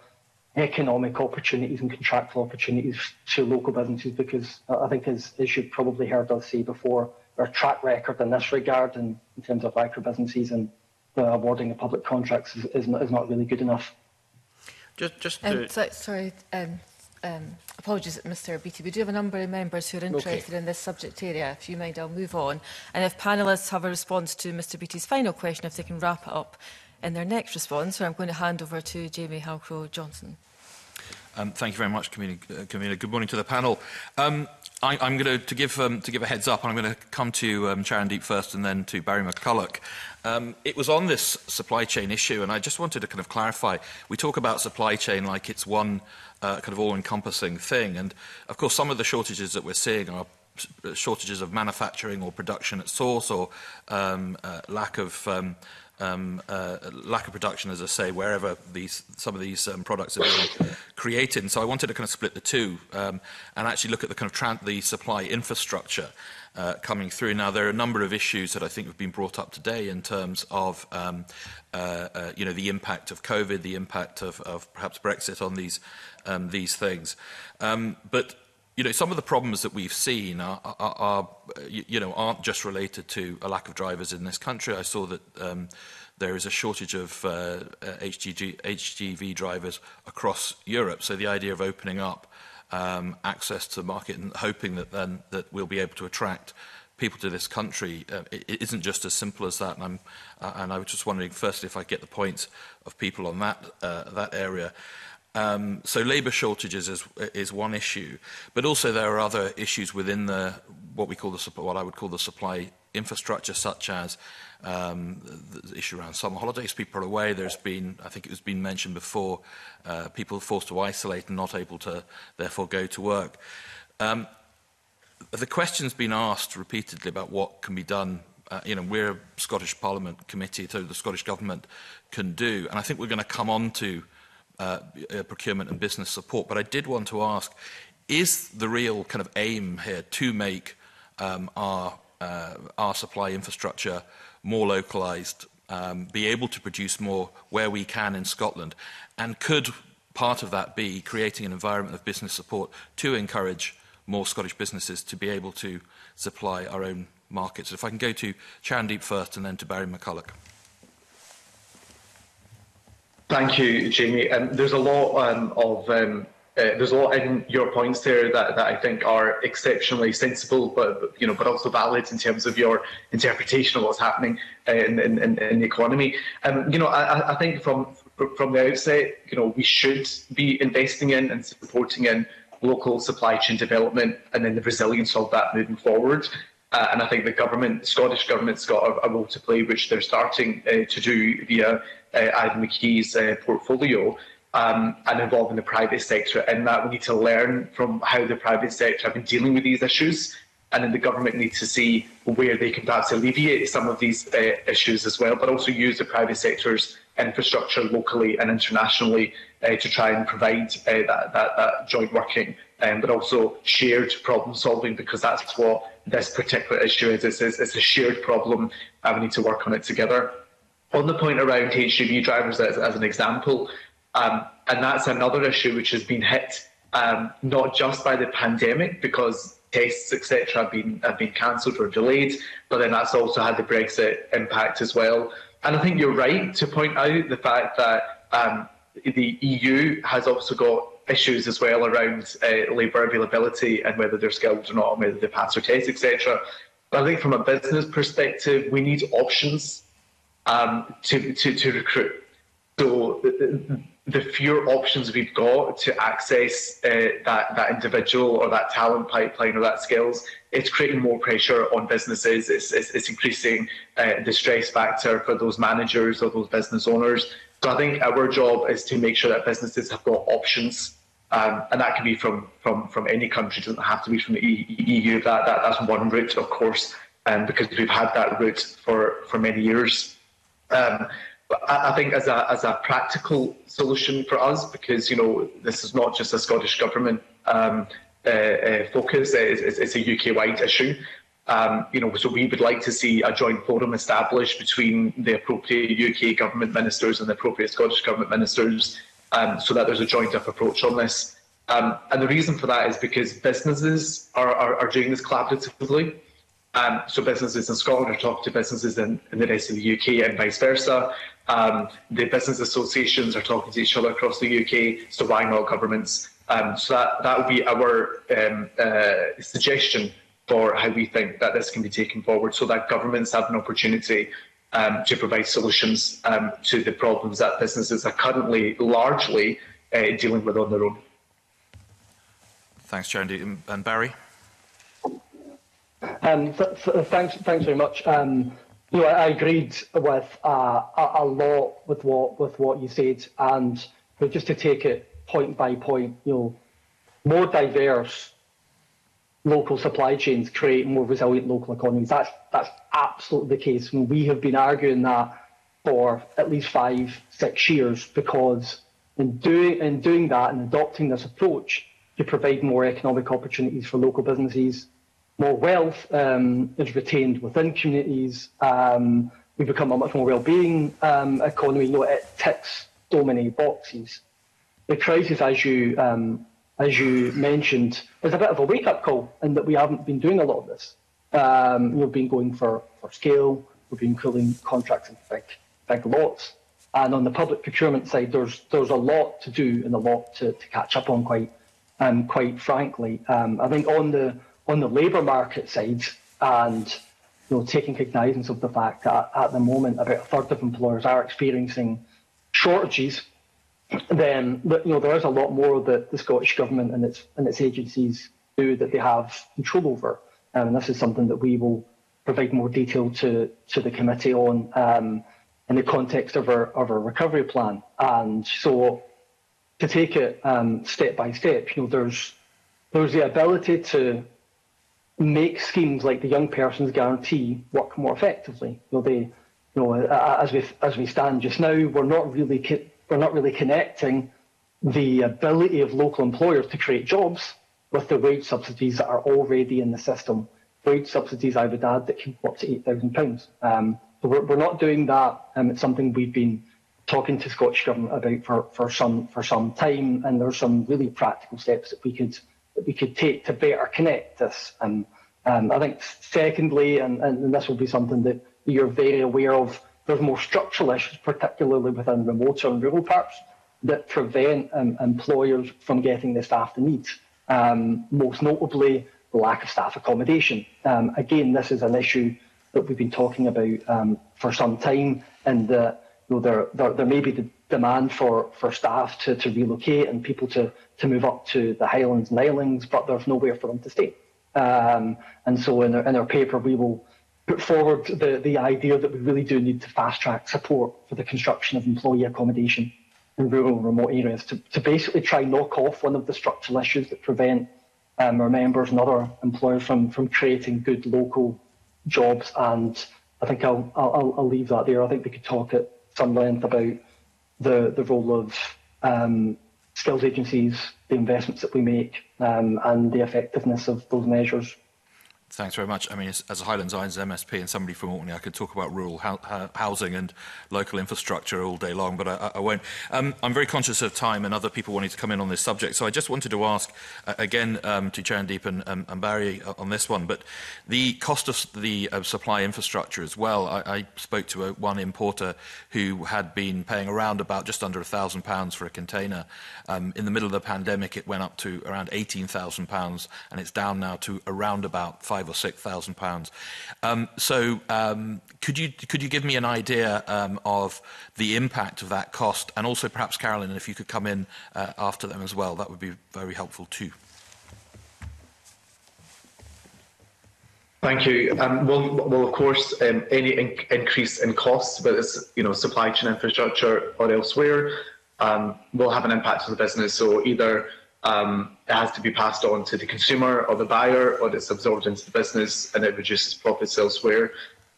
economic opportunities and contractual opportunities to local businesses, because I think, as, as you've probably heard us say before, our track record in this regard, in, in terms of micro-businesses and the awarding of public contracts, is, is, not, is not really good enough. Just, just um, to... so, sorry, um, um, apologies, Mister Beattie. We do have a number of members who are interested okay. in this subject area. If you mind, I'll move on. And if panellists have a response to Mister Beattie's final question, if they can wrap it up in their next response, or I'm going to hand over to Jamie Halcro Johnston. Um, thank you very much, Camina. Good morning to the panel. Um, I, I'm going to, to, give, um, to give a heads up, and I'm going to come to um, Charandeep first and then to Barry McCulloch. Um, it was on this supply chain issue, and I just wanted to kind of clarify. We talk about supply chain like it's one uh, kind of all-encompassing thing, and of course some of the shortages that we're seeing are shortages of manufacturing or production at source, or um, uh, lack of um, um, uh, lack of production, as I say, wherever these some of these um, products are being created. And so I wanted to kind of split the two um, and actually look at the kind of trans the supply infrastructure Uh, coming through. Now, there are a number of issues that I think have been brought up today in terms of, um, uh, uh, you know, the impact of COVID, the impact of, of perhaps Brexit on these um, these things. Um, but, you know, some of the problems that we've seen are, are, are, you know, aren't just related to a lack of drivers in this country. I saw that um, there is a shortage of uh, H G V drivers across Europe. So the idea of opening up Um, access to the market and hoping that then that we'll be able to attract people to this country, uh, it, it isn't just as simple as that. And I'm uh, and I was just wondering, firstly, if I get the points of people on that uh, that area. Um, so labour shortages is is one issue, but also there are other issues within the what we call the what I would call the supply infrastructure, such as um, the issue around summer holidays. People are away. There's been, I think it was been mentioned before, uh, people forced to isolate and not able to therefore go to work. Um, the question's been asked repeatedly about what can be done. Uh, you know, we're a Scottish Parliament committee, so the Scottish Government can do. And I think we're going to come on to uh, procurement and business support. But I did want to ask, is the real kind of aim here to make um, our Uh, our supply infrastructure more localised, um, be able to produce more where we can in Scotland? And could part of that be creating an environment of business support to encourage more Scottish businesses to be able to supply our own markets? So if I can go to Charandeep first and then to Barry McCulloch. Thank you, Jamie. Um, there's a lot um, of... Um Uh, there's a lot in your points there that, that I think are exceptionally sensible, but you know, but also valid in terms of your interpretation of what's happening uh, in, in, in the economy. Um, you know, I, I think from from the outset, you know, we should be investing in and supporting in local supply chain development and then the resilience of that moving forward. Uh, and I think the government, the Scottish government's got a, a role to play, which they're starting uh, to do via uh, Ivan McKee's uh, portfolio. Um, and involving the private sector in that. We need to learn from how the private sector have been dealing with these issues, and then the government needs to see where they can perhaps alleviate some of these uh, issues as well, but also use the private sector's infrastructure locally and internationally uh, to try and provide uh, that, that, that joint working, um, but also shared problem solving, because that's what this particular issue is. It's, it's a shared problem, and we need to work on it together. On the point around H G V drivers as, as an example, Um, and that's another issue which has been hit um, not just by the pandemic, because tests, et cetera, have been have been cancelled or delayed, but then that's also had the Brexit impact as well. And I think you're right to point out the fact that um, the E U has also got issues as well around uh, labour availability and whether they're skilled or not, and whether they pass their tests, et cetera. But I think from a business perspective, we need options um, to, to to recruit. So the fewer options we've got to access uh, that, that individual or that talent pipeline or that skills, it's creating more pressure on businesses. It's, it's, it's increasing uh, the stress factor for those managers or those business owners. So I think our job is to make sure that businesses have got options. Um, and that can be from, from, from any country. It doesn't have to be from the E U. That, that, that's one route, of course, um, because we've had that route for, for many years. Um, I think as a, as a practical solution for us, because, you know, this is not just a Scottish Government um, uh, uh, focus, it's, it's a U K-wide issue. Um, you know, so we would like to see a joint forum established between the appropriate U K Government ministers and the appropriate Scottish Government ministers, um, so that there's a joined-up approach on this. Um, and the reason for that is because businesses are, are, are doing this collaboratively. Um, so businesses in Scotland are talking to businesses in, in the rest of the U K and vice versa. Um, the business associations are talking to each other across the U K, so why not governments? Um, so that, that would be our um, uh, suggestion for how we think that this can be taken forward, so that governments have an opportunity um, to provide solutions um, to the problems that businesses are currently largely uh, dealing with on their own. Thanks, Charandeep. And Barry? Um, th th thanks, thanks very much. Um, you know, I, I agreed with uh, a, a lot with what with what you said, and you know, just to take it point by point, you know, more diverse local supply chains create more resilient local economies. That's, that's absolutely the case. And we have been arguing that for at least five, six years, because in doing, in doing that and adopting this approach, you provide more economic opportunities for local businesses, more wealth um, is retained within communities, um, we become a much more well-being um, economy. You know, it ticks so many boxes. The crisis, as you um, as you mentioned, is a bit of a wake-up call in that we haven't been doing a lot of this. Um, we've been going for, for scale, we've been pulling contracts into big, big lots. And on the public procurement side, there's there's a lot to do and a lot to, to catch up on, quite um, quite frankly. Um, I think on the on the labour market side, and you know, taking cognizance of the fact that at the moment about a third of employers are experiencing shortages, then you know there is a lot more that the Scottish Government and its and its agencies do that they have control over, um, and this is something that we will provide more detail to to the committee on. Um, in the context of our, of our recovery plan. And so to take it um, step by step, you know, there's, there's the ability to make schemes like the Young Persons Guarantee work more effectively. You know, they, you know, as we, as we stand just now, we're not really, we're not really connecting the ability of local employers to create jobs with the wage subsidies that are already in the system. Wage subsidies, I would add, that can go up to eight thousand pounds. Um, So we're, we're not doing that, and it's something we've been talking to Scottish Government about for, for some for some time. And there's some really practical steps that we could that we could take to better connect this. And um, I think secondly, and, and this will be something that you're very aware of, there's more structural issues, particularly within remote and rural parts, that prevent um, employers from getting the staff they need. Um, most notably, the lack of staff accommodation. Um, again, this is an issue that we've been talking about um, for some time, and the, you know, there, there there may be the demand for, for staff to, to relocate and people to, to move up to the Highlands and Islands, but there's nowhere for them to stay. Um, and so in our, in our paper, we will put forward the, the idea that we really do need to fast-track support for the construction of employee accommodation in rural and remote areas to, to basically try and knock off one of the structural issues that prevent um, our members and other employers from, from creating good local jobs. And I think I'll, I'll I'll leave that there. I think we could talk at some length about the the role of um, skills agencies, the investments that we make, um, and the effectiveness of those measures. Thanks very much. I mean, as, as a Highlands Islands M S P and somebody from Orkney, I could talk about rural ho housing and local infrastructure all day long, but I, I won't. Um, I'm very conscious of time and other people wanting to come in on this subject, so I just wanted to ask uh, again um, to Charandeep and, um, and Barry on this one, but the cost of the uh, supply infrastructure as well. I, I spoke to a, one importer who had been paying around about just under one thousand pounds for a container. Um, in the middle of the pandemic, it went up to around eighteen thousand pounds, and it's down now to around about five or six thousand pounds. Um, so, um, could you could you give me an idea um, of the impact of that cost, and also perhaps Caroline, if you could come in uh, after them as well, that would be very helpful too. Thank you. Um, well, well, of course, um, any in increase in costs, whether it's you know supply chain infrastructure or elsewhere, um, will have an impact on the business. So either Um, it has to be passed on to the consumer or the buyer, or it's absorbed into the business and it reduces profits elsewhere.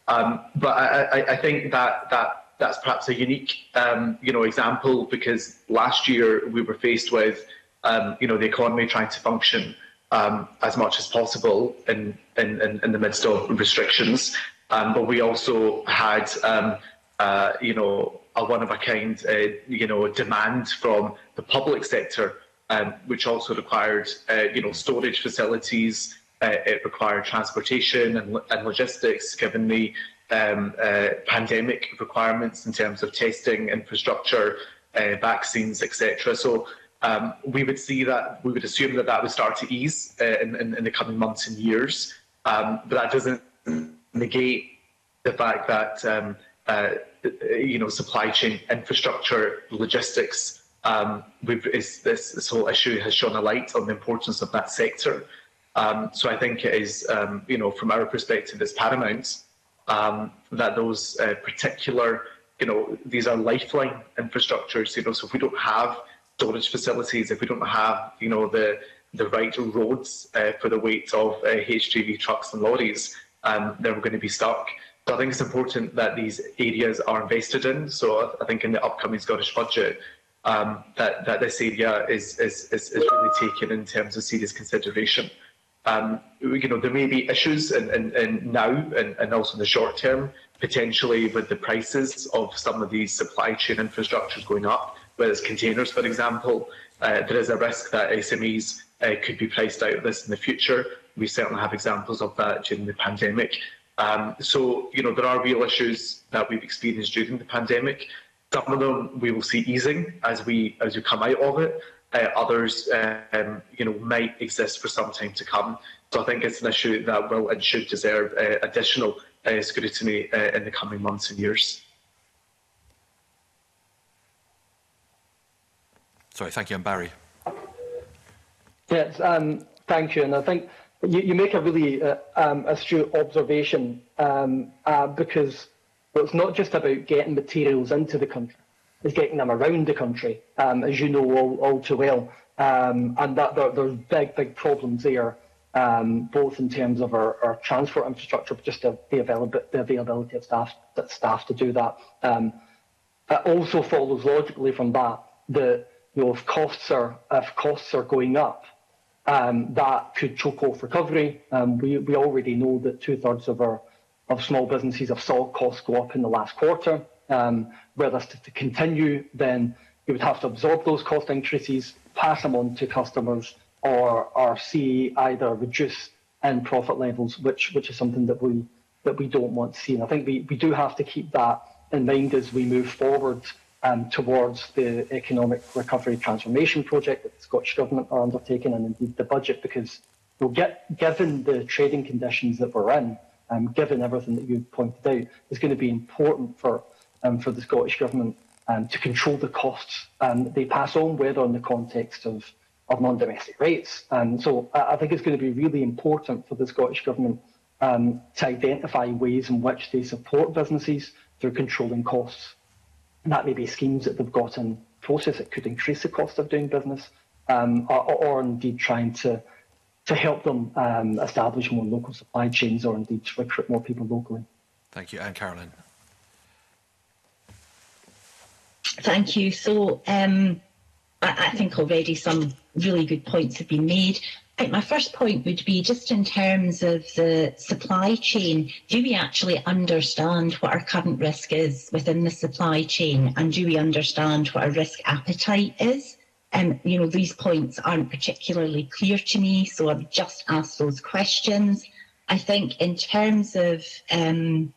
Um, but I, I, I think that, that that's perhaps a unique um, you know, example, because last year we were faced with um, you know, the economy trying to function um, as much as possible in, in, in, in the midst of restrictions. Um, but we also had um, uh, you know, a one-of-a-kind uh, you know, demand from the public sector, Um, which also required, uh, you know, storage facilities. Uh, it required transportation and, lo and logistics, given the um, uh, pandemic requirements in terms of testing, infrastructure, uh, vaccines, et cetera. So um, we would see that, we would assume that that would start to ease uh, in, in, in the coming months and years. Um, but that doesn't negate the fact that, um, uh, you know, supply chain, infrastructure, logistics, Um, we've, is this, this whole issue has shone a light on the importance of that sector. Um, so I think it is, um, you know, from our perspective, it's paramount um, that those uh, particular, you know, these are lifeline infrastructures. You know, so if we don't have storage facilities, if we don't have, you know, the the right roads uh, for the weight of uh, H G V trucks and lorries, um, then we're going to be stuck. So I think it's important that these areas are invested in. So I think in the upcoming Scottish budget, um, that, that this area is, is, is, is really taken in terms of serious consideration. Um, you know, there may be issues in, in, in now and, and also in the short term, potentially with the prices of some of these supply chain infrastructures going up, whether it's containers, for example. Uh, there is a risk that S M Es uh, could be priced out of this in the future. We certainly have examples of that during the pandemic. Um, so, you know, there are real issues that we've experienced during the pandemic. Some of them we will see easing as we as we come out of it. Uh, others, um, you know, might exist for some time to come. So I think it's an issue that will and should deserve uh, additional uh, scrutiny uh, in the coming months and years. Sorry, thank you, and Barry. Yes, um, thank you, and I think you, you make a really uh, um, astute observation um, uh, because well, it's not just about getting materials into the country; it's getting them around the country, um, as you know all, all too well. Um, and that there, there's big, big problems there, um, both in terms of our, our transport infrastructure, but just the, the availability of staff, that staff to do that. Um, it also follows logically from that that, you know, if costs are if costs are going up, um, that could choke off recovery. Um, we we already know that two thirds of our of small businesses have saw costs go up in the last quarter. Um, were this to, to continue, then you would have to absorb those cost increases, pass them on to customers, or or see either reduce in profit levels, which which is something that we that we don't want to see. And I think we we do have to keep that in mind as we move forward. Um, towards the Economic Recovery Transformation Project that the Scottish Government are undertaking, and indeed the budget, because we'll get, given the trading conditions that we're in, um, given everything that you've pointed out, it's going to be important for um, for the Scottish Government um, to control the costs um, that they pass on, whether in the context of, of non-domestic rates. And so I, I think it's going to be really important for the Scottish Government um, to identify ways in which they support businesses through controlling costs. And that may be schemes that they've got in process that could increase the cost of doing business, um, or, or indeed trying to to help them um, establish more local supply chains, or indeed to recruit more people locally. Thank you, and Caroline. Thank you. So um, I, I think already some really good points have been made. I think my first point would be just in terms of the supply chain. Do we actually understand what our current risk is within the supply chain, and do we understand what our risk appetite is? And um, you know, these points aren't particularly clear to me, so I've just asked those questions. I think in terms of um,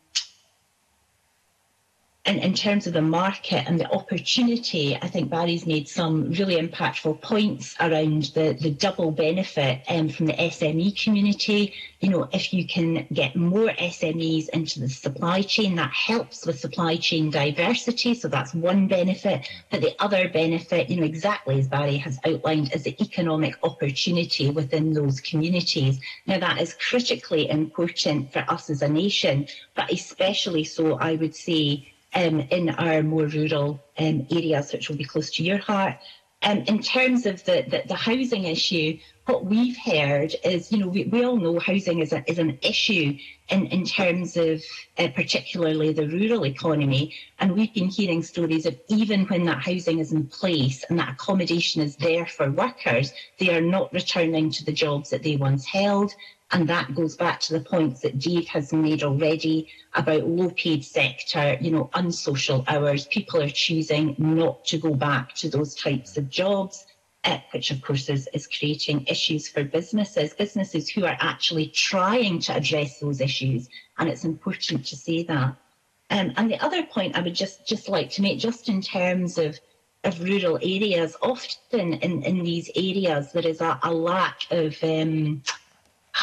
in, in terms of the market and the opportunity, I think Barry's made some really impactful points around the, the double benefit um, from the S M E community. You know, if you can get more S M Es into the supply chain, that helps with supply chain diversity. So that's one benefit. But the other benefit, you know, exactly as Barry has outlined, is the economic opportunity within those communities. Now, that is critically important for us as a nation, but especially so, I would say, Um, in our more rural um, areas, which will be close to your heart. Um, in terms of the, the, the housing issue, what we've heard is, you know, we, we all know housing is, a, is an issue in, in terms of uh, particularly the rural economy. And we've been hearing stories of even when that housing is in place and that accommodation is there for workers, they are not returning to the jobs that they once held. And that goes back to the points that Dave has made already about low-paid sector, you know, unsocial hours. People are choosing not to go back to those types of jobs, uh, which, of course, is, is creating issues for businesses, businesses who are actually trying to address those issues. And it's important to say that. Um, and the other point I would just, just like to make, just in terms of of rural areas, often in, in these areas there is a, a lack of Um,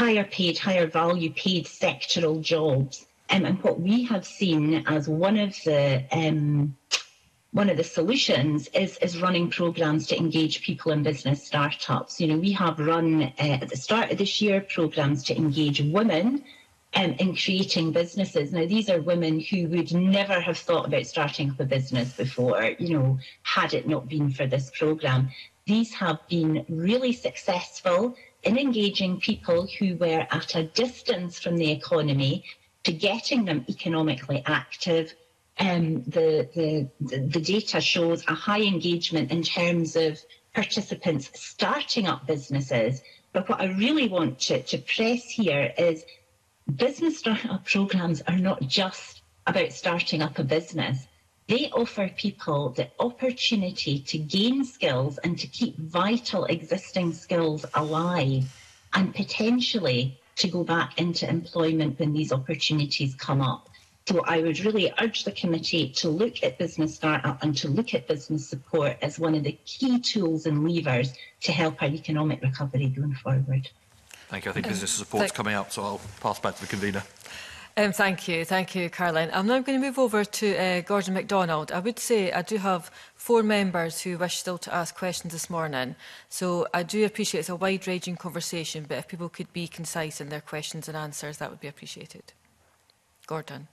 higher paid, higher value paid sectoral jobs. Um, and what we have seen as one of the um, one of the solutions is, is running programmes to engage people in business startups. You know, we have run uh, at the start of this year programmes to engage women um, in creating businesses. Now, these are women who would never have thought about starting up a business before, you know, had it not been for this programme. These have been really successful in engaging people who were at a distance from the economy to getting them economically active. Um, the, the, the data shows a high engagement in terms of participants starting up businesses. But what I really want to, to press here is business startup programmes are not just about starting up a business. They offer people the opportunity to gain skills and to keep vital existing skills alive and potentially to go back into employment when these opportunities come up. So I would really urge the committee to look at business startup and to look at business support as one of the key tools and levers to help our economic recovery going forward. Thank you. I think um, business support's coming up, so I'll pass back to the convener. Um, thank you. Thank you, Caroline. I'm now going to move over to uh, Gordon MacDonald. I would say I do have four members who wish still to ask questions this morning. So I do appreciate it's a wide-ranging conversation, but if people could be concise in their questions and answers, that would be appreciated. Gordon.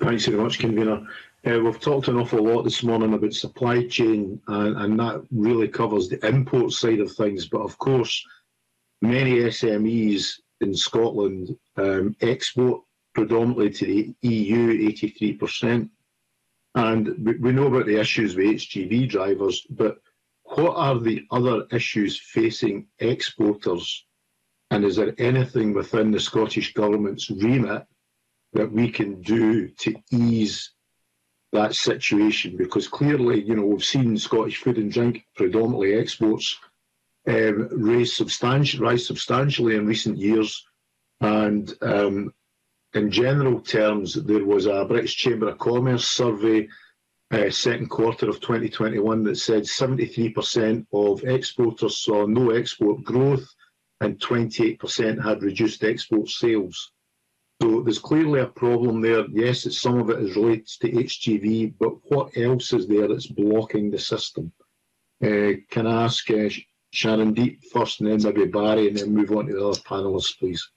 Thanks very much, Convener. Uh, we've talked an awful lot this morning about supply chain, and, and that really covers the import side of things. But of course, many S M Es in Scotland um, export predominantly to the E U, eighty-three percent. And we, we know about the issues with H G V drivers, but what are the other issues facing exporters? And is there anything within the Scottish Government's remit that we can do to ease that situation? Because clearly, you know, we've seen Scottish food and drink, predominantly exports, um, rise, substanti- rise substantially in recent years. And um, in general terms, there was a British Chamber of Commerce survey, uh, second quarter of twenty twenty-one, that said seventy-three percent of exporters saw no export growth and twenty-eight percent had reduced export sales. So there's clearly a problem there. Yes, it's, some of it is related to H G V, but what else is there that's blocking the system? Uh, can I ask uh, Charandeep first, and then maybe Barry, and then move on to the other panellists, please?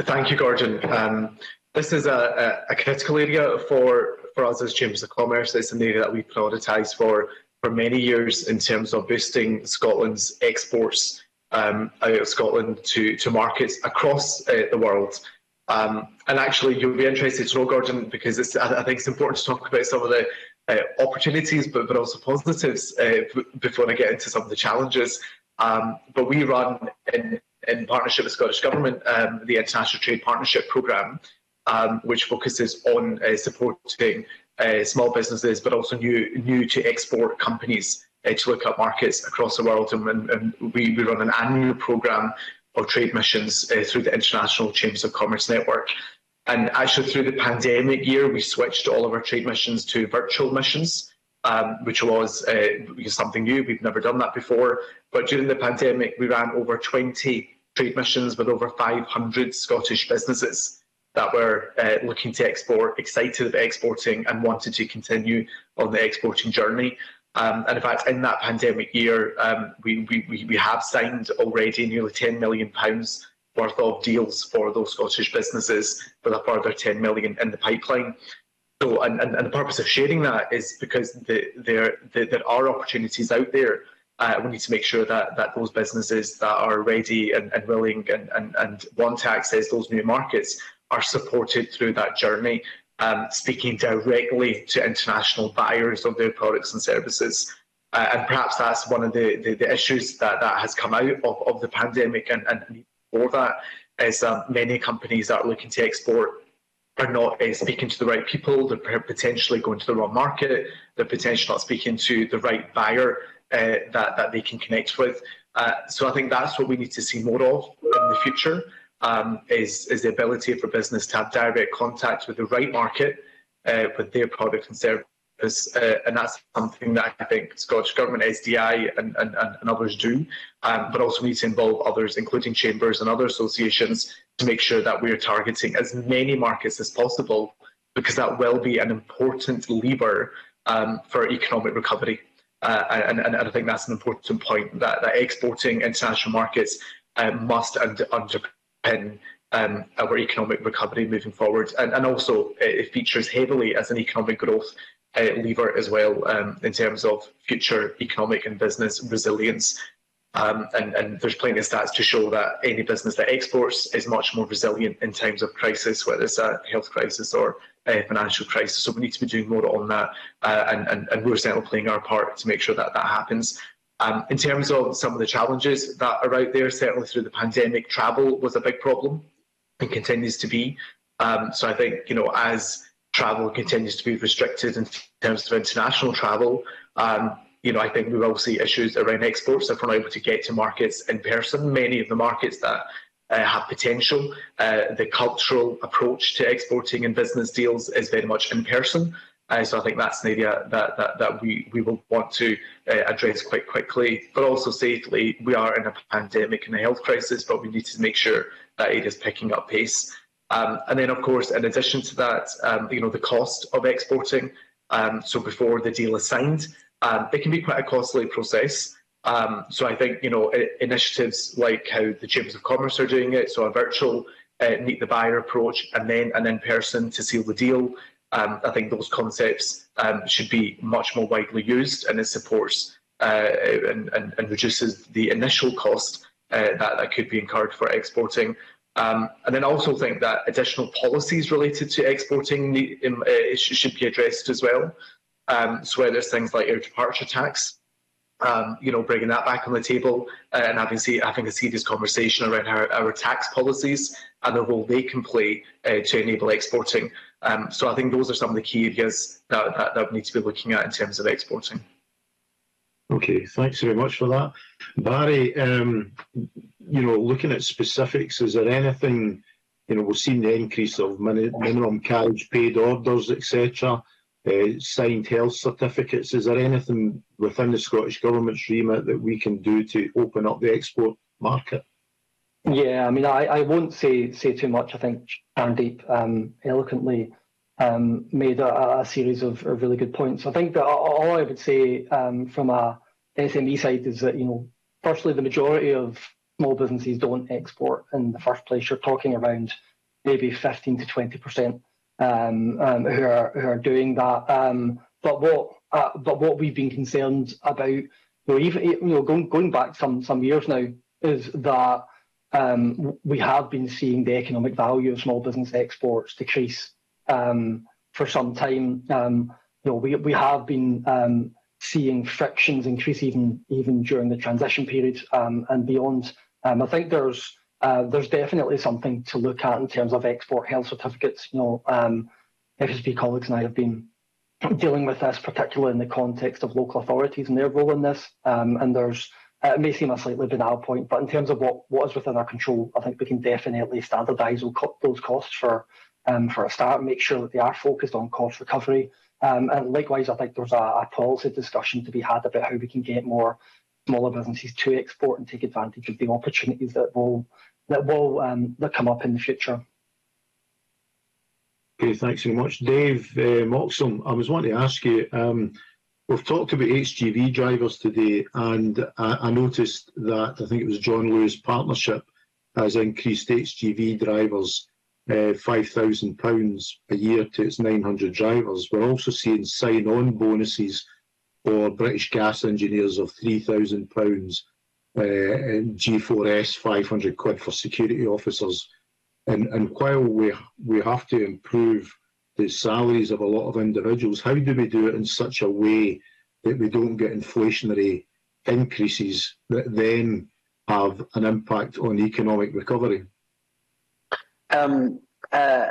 Thank you, Gordon. Um, this is a, a critical area for, for us as Chambers of Commerce. It's an area that we prioritise for, for many years in terms of boosting Scotland's exports Um, out of Scotland to, to markets across uh, the world. Um, and actually, you'll be interested to know, Gordon, because it's, I, I think it's important to talk about some of the uh, opportunities, but, but also positives uh, before I get into some of the challenges. Um, but we run, in, in partnership with Scottish Government, um, the International Trade Partnership Programme, um, which focuses on uh, supporting uh, small businesses, but also new, new to export companies to look at markets across the world, and, and we, we run an annual programme of trade missions uh, through the International Chambers of Commerce Network. And actually, through the pandemic year, we switched all of our trade missions to virtual missions, um, which was uh, something new. We've never done that before. But during the pandemic, we ran over twenty trade missions with over five hundred Scottish businesses that were uh, looking to export, excited about exporting, and wanted to continue on the exporting journey. Um, and in fact, in that pandemic year, um, we, we, we have signed already nearly ten million pounds worth of deals for those Scottish businesses, with a further ten million pounds in the pipeline. So, and, and, and the purpose of sharing that is because the, there, the, there are opportunities out there. Uh, we need to make sure that, that those businesses that are ready and, and willing and, and, and want to access those new markets are supported through that journey. Um, speaking directly to international buyers of their products and services. Uh, and perhaps that's one of the, the, the issues that, that has come out of, of the pandemic, and, and before that, is um, many companies that are looking to export are not uh, speaking to the right people. They're potentially going to the wrong market. They're potentially not speaking to the right buyer uh, that, that they can connect with. Uh, so I think that's what we need to see more of in the future. Um, is, is the ability for business to have direct contact with the right market, uh, with their product and service. Uh, and that's something that I think Scottish Government, S D I and, and, and others do, um, but also need to involve others, including chambers and other associations, to make sure that we are targeting as many markets as possible, because that will be an important lever um, for economic recovery. Uh, and, and I think that's an important point, that, that exporting international markets uh, must under, under in um, our economic recovery moving forward, and, and also uh, it features heavily as an economic growth uh, lever as well um, in terms of future economic and business resilience. Um, and, and there's plenty of stats to show that any business that exports is much more resilient in times of crisis, whether it's a health crisis or a financial crisis. So we need to be doing more on that, uh, and, and, and we're certainly playing our part to make sure that that happens. Um, in terms of some of the challenges that are out there, certainly through the pandemic, travel was a big problem and continues to be. Um, so I think, you know, as travel continues to be restricted in terms of international travel, um, you know, I think we will see issues around exports if we're not able to get to markets in person. Many of the markets that uh, have potential, uh, the cultural approach to exporting and business deals is very much in person. Uh, so I think that's an area that, that, that we, we will want to uh, address quite quickly, but also safely. We are in a pandemic and a health crisis, but we need to make sure that it is picking up pace. Um, and then, of course, in addition to that, um, you know, the cost of exporting. Um, so before the deal is signed, Um, it can be quite a costly process. Um, so I think, you know, initiatives like how the Chambers of Commerce are doing it, so a virtual uh, meet the buyer approach and then an in-person to seal the deal, um, I think those concepts um, should be much more widely used, and it supports uh, and, and, and reduces the initial cost uh, that, that could be incurred for exporting. Um, and then I also think that additional policies related to exporting need, um, uh, should be addressed as well. Um, so whether it's things like air departure tax, um, you know, bringing that back on the table uh, and having, see, having a serious conversation around our, our tax policies and the role they can play uh, to enable exporting. Um, so I think those are some of the key areas that, that, that we need to be looking at in terms of exporting. Okay, thanks very much for that. Barry, um, you know, looking at specifics, is there anything, you know, we've seen the increase of min minimum carriage paid orders, et cetera, Uh, signed health certificates. Is there anything within the Scottish Government's remit that we can do to open up the export market? Yeah, I mean, I, I won't say say too much. I think Charandeep um, eloquently um, made a, a series of, of really good points. I think that all I would say um, from a S M E side is that, you know, firstly, the majority of small businesses don't export in the first place. You're talking around maybe fifteen to twenty percent. Um, um, who are who are doing that? Um, but what uh, but what we've been concerned about, you know, even you know going going back some some years now, is that um, we have been seeing the economic value of small business exports decrease um, for some time. Um, you know, we we have been um, seeing frictions increase even even during the transition period um, and beyond. Um, I think there's. Uh, there's definitely something to look at in terms of export health certificates. You know, um, F S B colleagues and I have been dealing with this, particularly in the context of local authorities and their role in this. Um, and there's, uh, it may seem a slightly banal point, but in terms of what, what is within our control, I think we can definitely standardise those costs for um, for a start, make sure that they are focused on cost recovery. Um, and likewise, I think there's a, a policy discussion to be had about how we can get more smaller businesses to export and take advantage of the opportunities that will that will um, that come up in the future. Okay, thanks very much. Dave uh, Moxon, I was wanting to ask you, um, we've talked about H G V drivers today, and I, I noticed that I think it was John Lewis Partnership has increased H G V drivers uh, five thousand pounds a year to its nine hundred drivers. We're also seeing sign-on bonuses for British gas engineers of three thousand pounds, uh, and G four S five hundred quid for security officers. And, and while we, we have to improve the salaries of a lot of individuals, how do we do it in such a way that we don't get inflationary increases that then have an impact on economic recovery? Um, uh,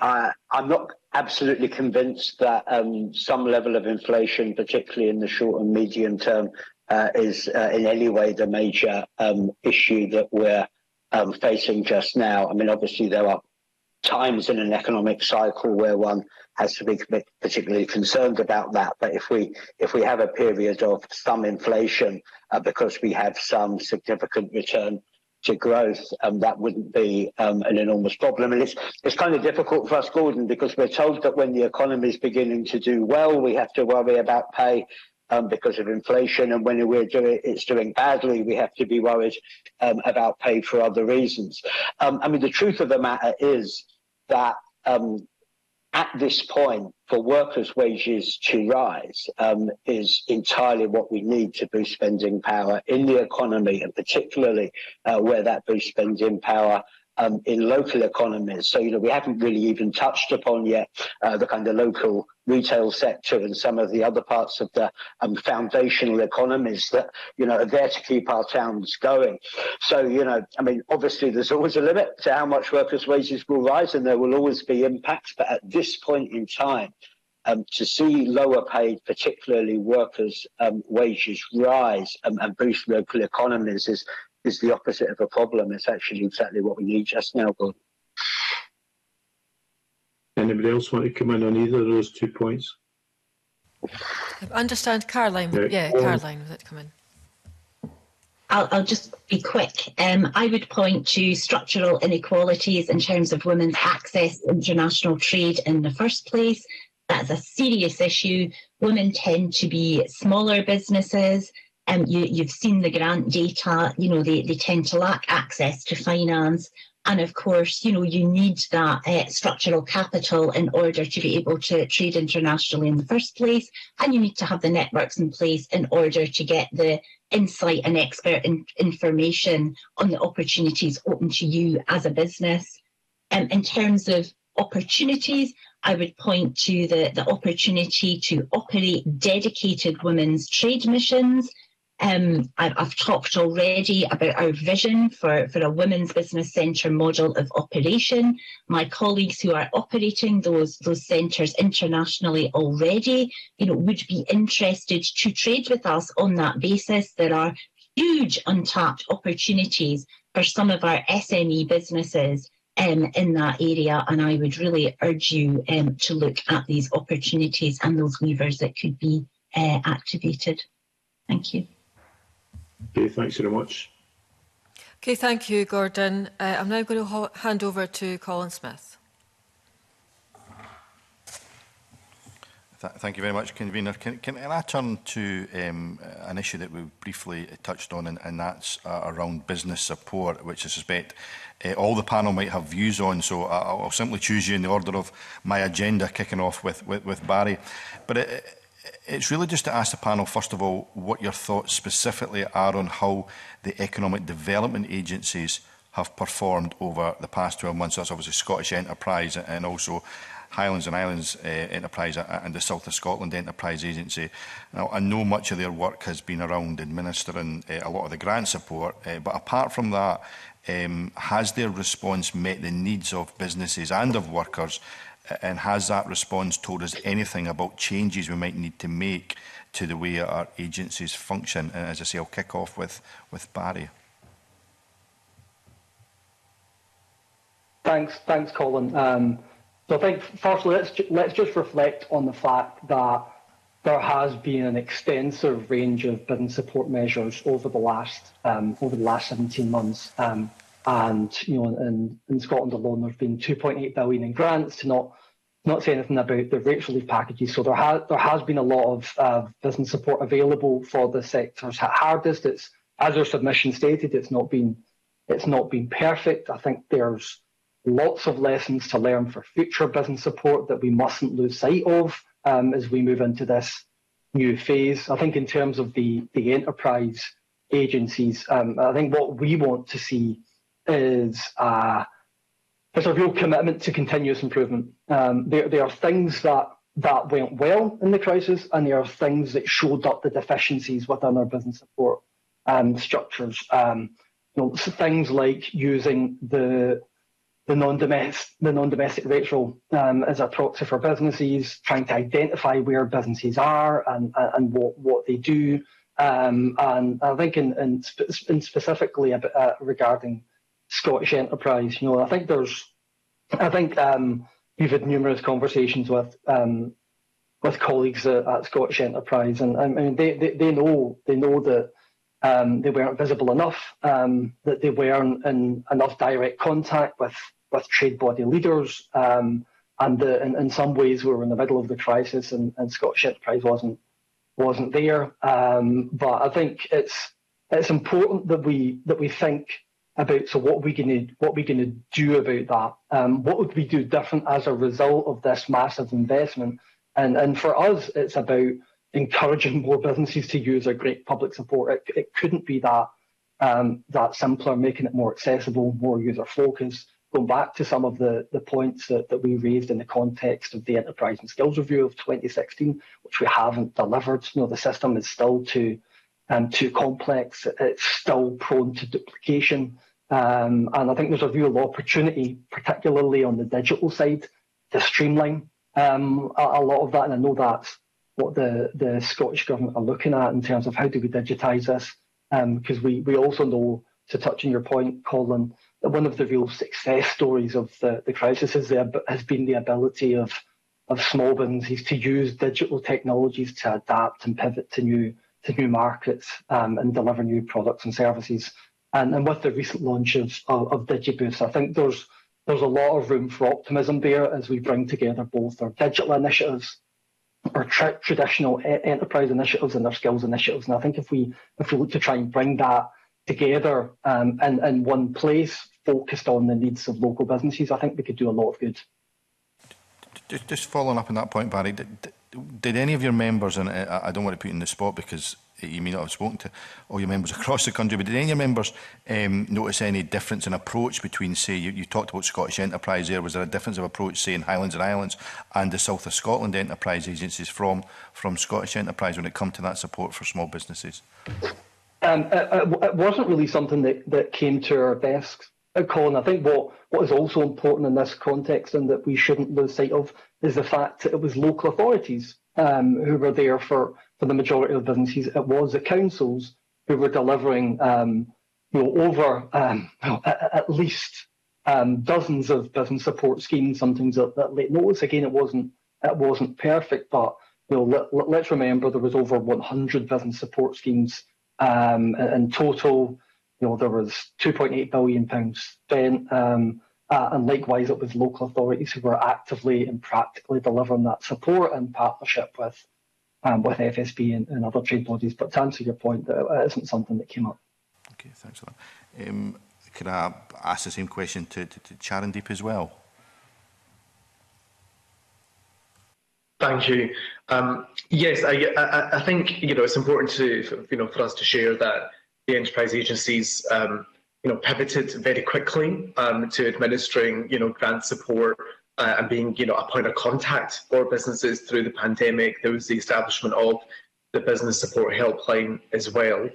I, I'm not absolutely convinced that um, some level of inflation, particularly in the short and medium term, uh, is uh, in any way the major um, issue that we're um, facing just now. I mean, obviously there are times in an economic cycle where one has to be particularly concerned about that. But if we if we have a period of some inflation uh, because we have some significant return to growth, and um, that wouldn't be um, an enormous problem. And it's, it's kind of difficult for us, Gordon, because we're told that when the economy is beginning to do well, we have to worry about pay um, because of inflation. And when we're doing, it's doing badly, we have to be worried um, about pay for other reasons. Um, I mean, the truth of the matter is that um, at this point for workers' wages to rise um, is entirely what we need to boost spending power in the economy, and particularly uh, where that boosts spending power Um, in local economies. So, you know, we haven't really even touched upon yet uh, the kind of local retail sector and some of the other parts of the um, foundational economies that, you know, are there to keep our towns going. So, you know, I mean, obviously there's always a limit to how much workers' wages will rise, and there will always be impacts. But at this point in time, Um, to see lower paid, particularly workers' um, wages rise um, and boost local economies is is the opposite of a problem. It's actually exactly what we need just now, Gordon. Anybody else want to come in on either of those two points? I understand Caroline. Yeah, yeah Caroline, would that come in? I'll, I'll just be quick. Um, I would point to structural inequalities in terms of women's access to international trade in the first place. That's a serious issue. Women tend to be smaller businesses. Um, you, you've seen the grant data, you know, they, they tend to lack access to finance. And of course, you know, you need that uh, structural capital in order to be able to trade internationally in the first place. And you need to have the networks in place in order to get the insight and expert in, information on the opportunities open to you as a business. Um, in terms of opportunities, I would point to the, the opportunity to operate dedicated women's trade missions. Um, I've, I've talked already about our vision for, for a women's business centre model of operation. My colleagues who are operating those, those centres internationally already, you know, would be interested to trade with us on that basis. There are huge untapped opportunities for some of our S M E businesses Um, in that area, and I would really urge you um, to look at these opportunities and those levers that could be uh, activated. Thank you. Okay, thanks very much. Okay, thank you, Gordon. Uh, I'm now going to hand over to Colin Smyth. Th thank you very much, Convener. Can, can I turn to um, an issue that we briefly touched on, and, and that's uh, around business support, which I suspect Uh, all the panel might have views on, so I'll, I'll simply choose you in the order of my agenda, kicking off with, with, with Barry. But it, it's really just to ask the panel, first of all, what your thoughts specifically are on how the economic development agencies have performed over the past twelve months. So that's obviously Scottish Enterprise and also Highlands and Islands uh, Enterprise and the South of Scotland Enterprise Agency. Now, I know much of their work has been around administering uh, a lot of the grant support, uh, but apart from that, Um, has their response met the needs of businesses and of workers, and has that response told us anything about changes we might need to make to the way our agencies function? And as I say, I'll kick off with, with Barry. Thanks, thanks, Colin. Um, so I think firstly, let's, ju let's just reflect on the fact that there has been an extensive range of business support measures over the last um, over the last seventeen months, um, and you know, in, in Scotland alone, there's been two point eight billion in grants. To not not say anything about the rates relief packages, so there has there has been a lot of uh, business support available for the sectors hit hardest. It's, as our submission stated, it's not been it's not been perfect. I think there's lots of lessons to learn for future business support that we mustn't lose sight of Um, as we move into this new phase. I think in terms of the, the enterprise agencies, um, I think what we want to see is uh, there's a real commitment to continuous improvement. Um, there, there are things that, that went well in the crisis, and there are things that showed up the deficiencies within our business support um, structures. Um, you know, things like using the the non-domestic the non-domestic rates rule um, as a proxy for businesses, trying to identify where businesses are and and what what they do, um, and I think in in, spe in specifically about, uh, regarding Scottish Enterprise, you know, I think there's I think um, we've had numerous conversations with um, with colleagues at, at Scottish Enterprise, and I mean they, they they know they know that. Um, they weren't visible enough, um, that they weren't in enough direct contact with, with trade body leaders, um, and the, in, in some ways we were in the middle of the crisis, and, and Scottish Enterprise wasn't wasn't there. Um, but I think it's it's important that we that we think about so what we're going to what we're going to do about that. Um, what would we do different as a result of this massive investment? And and for us, it's about encouraging more businesses to use our great public support. It, it couldn't be that um, that simpler, making it more accessible, more user focused. Going back to some of the, the points that, that we raised in the context of the Enterprise and Skills Review of twenty sixteen, which we haven't delivered. You know, the system is still too um, too complex. It's still prone to duplication, um, and I think there's a real opportunity, particularly on the digital side, to streamline um, a, a lot of that. And I know that's what the the Scottish Government are looking at in terms of how do we digitise this, because um, we we also know, to touch on your point, Colin, one of the real success stories of the, the crisis is there has been the ability of of small businesses to use digital technologies to adapt and pivot to new to new markets um, and deliver new products and services. And, and with the recent launches of, of Digiboost, I think there's there's a lot of room for optimism there as we bring together both our digital initiatives, our tra traditional enterprise initiatives, and our skills initiatives. And I think if we if we look to try and bring that together um, in, in one place, focused on the needs of local businesses, I think we could do a lot of good. Just following up on that point, Barry, did, did any of your members, and I don't want to put you in the spot because you may not have spoken to all your members across the country, but did any of your members um, notice any difference in approach between, say, you, you talked about Scottish Enterprise there, was there a difference of approach, say, in Highlands and Islands and the South of Scotland Enterprise agencies from, from Scottish Enterprise when it comes to that support for small businesses? Um, it, it wasn't really something that, that came to our desks, Colin. I think what, what is also important in this context and that we shouldn't lose sight of is the fact that it was local authorities um, who were there for, for the majority of businesses. It was the councils who were delivering um, you know, over um, at, at least um, dozens of business support schemes, sometimes at, at late notice. Again, it wasn't, it wasn't perfect, but you know, let, let, let's remember there was over one hundred business support schemes Um, in total. You know, there was two point eight billion pounds spent, um, uh, and likewise it was local authorities who were actively and practically delivering that support in partnership with um, with F S B and, and other trade bodies. But to answer your point, that isn't something that came up. Okay, thanks for that. Um, could I ask the same question to, to, to Charandeep as well? Thank you. Um, yes, I, I, I think you know it's important to you know for us to share that the enterprise agencies um, you know pivoted very quickly um, to administering you know grant support uh, and being you know a point of contact for businesses through the pandemic. There was the establishment of the business support helpline as well.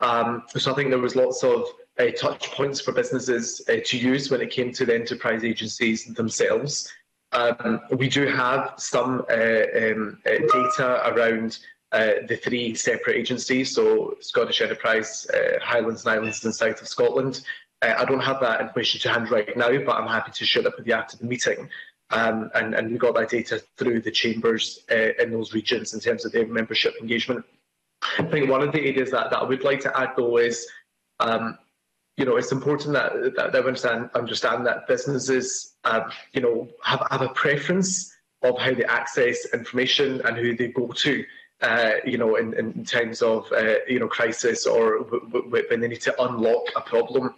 Um, so I think there was lots of uh, touch points for businesses uh, to use when it came to the enterprise agencies themselves. Um, we do have some uh, um, uh, data around uh, the three separate agencies, so Scottish Enterprise, uh, Highlands and Islands and South of Scotland. Uh, I don't have that information to hand right now, but I'm happy to share that with you after the meeting. Um, and, and we got that data through the chambers uh, in those regions in terms of their membership engagement. I think one of the areas that, that I would like to add, though, is um, you know, it's important that, that, that we understand, understand that businesses, um, you know, have, have a preference of how they access information and who they go to, uh, you know, in, in times of, uh, you know, crisis or w w when they need to unlock a problem.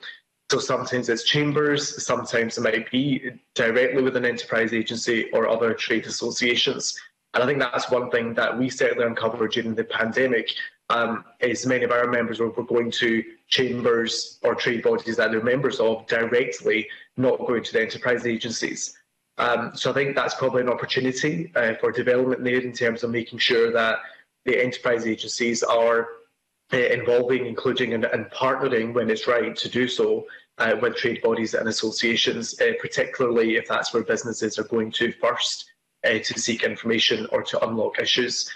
So sometimes it's chambers, sometimes it might be directly with an enterprise agency or other trade associations. And I think that's one thing that we certainly uncovered during the pandemic. Um, is many of our members were, were going to chambers or trade bodies that they're members of directly, not going to the enterprise agencies. Um, so I think that's probably an opportunity uh, for development there in terms of making sure that the enterprise agencies are uh, involving, including and, and partnering when it's right to do so uh, with trade bodies and associations, uh, particularly if that's where businesses are going to first uh, to seek information or to unlock issues.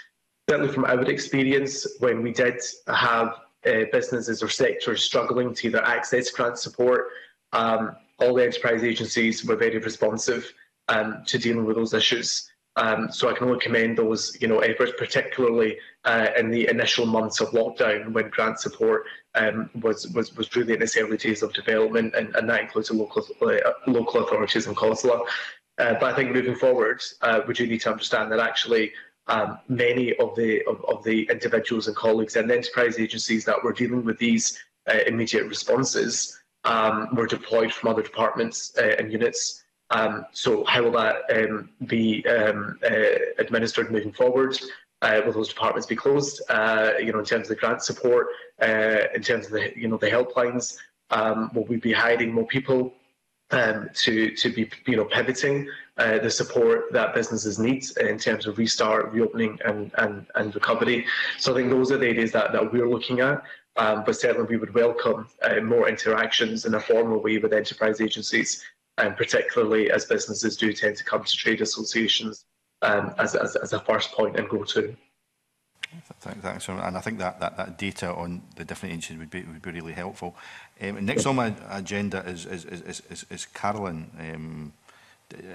Certainly from our experience, when we did have uh, businesses or sectors struggling to either access grant support, um, all the enterprise agencies were very responsive um, to dealing with those issues. Um, so I can only commend those you know, efforts, particularly uh, in the initial months of lockdown when grant support um, was, was, was really in its early days of development, and, and that includes local, uh, local authorities in Kosala. Uh, but I think moving forward, uh, we do need to understand that actually Um, many of the of, of the individuals and colleagues and enterprise agencies that were dealing with these uh, immediate responses um, were deployed from other departments uh, and units. Um, so how will that um, be um, uh, administered moving forward? Uh, will those departments be closed? Uh, you know, in terms of the grant support, uh, in terms of the you know the helplines, um, will we be hiring more people um, to to be you know pivoting uh, the support that businesses need in terms of restart, reopening, and and and recovery? So I think those are the areas that that we're looking at. Um, but certainly, we would welcome uh, more interactions in a formal way with enterprise agencies, and particularly as businesses do tend to come to trade associations um, as, as, as a first point and go-to. Thanks, and I think that, that, that data on the different agencies would be, would be really helpful. Um, next on my agenda is, is, is, is, is Caroline. Um,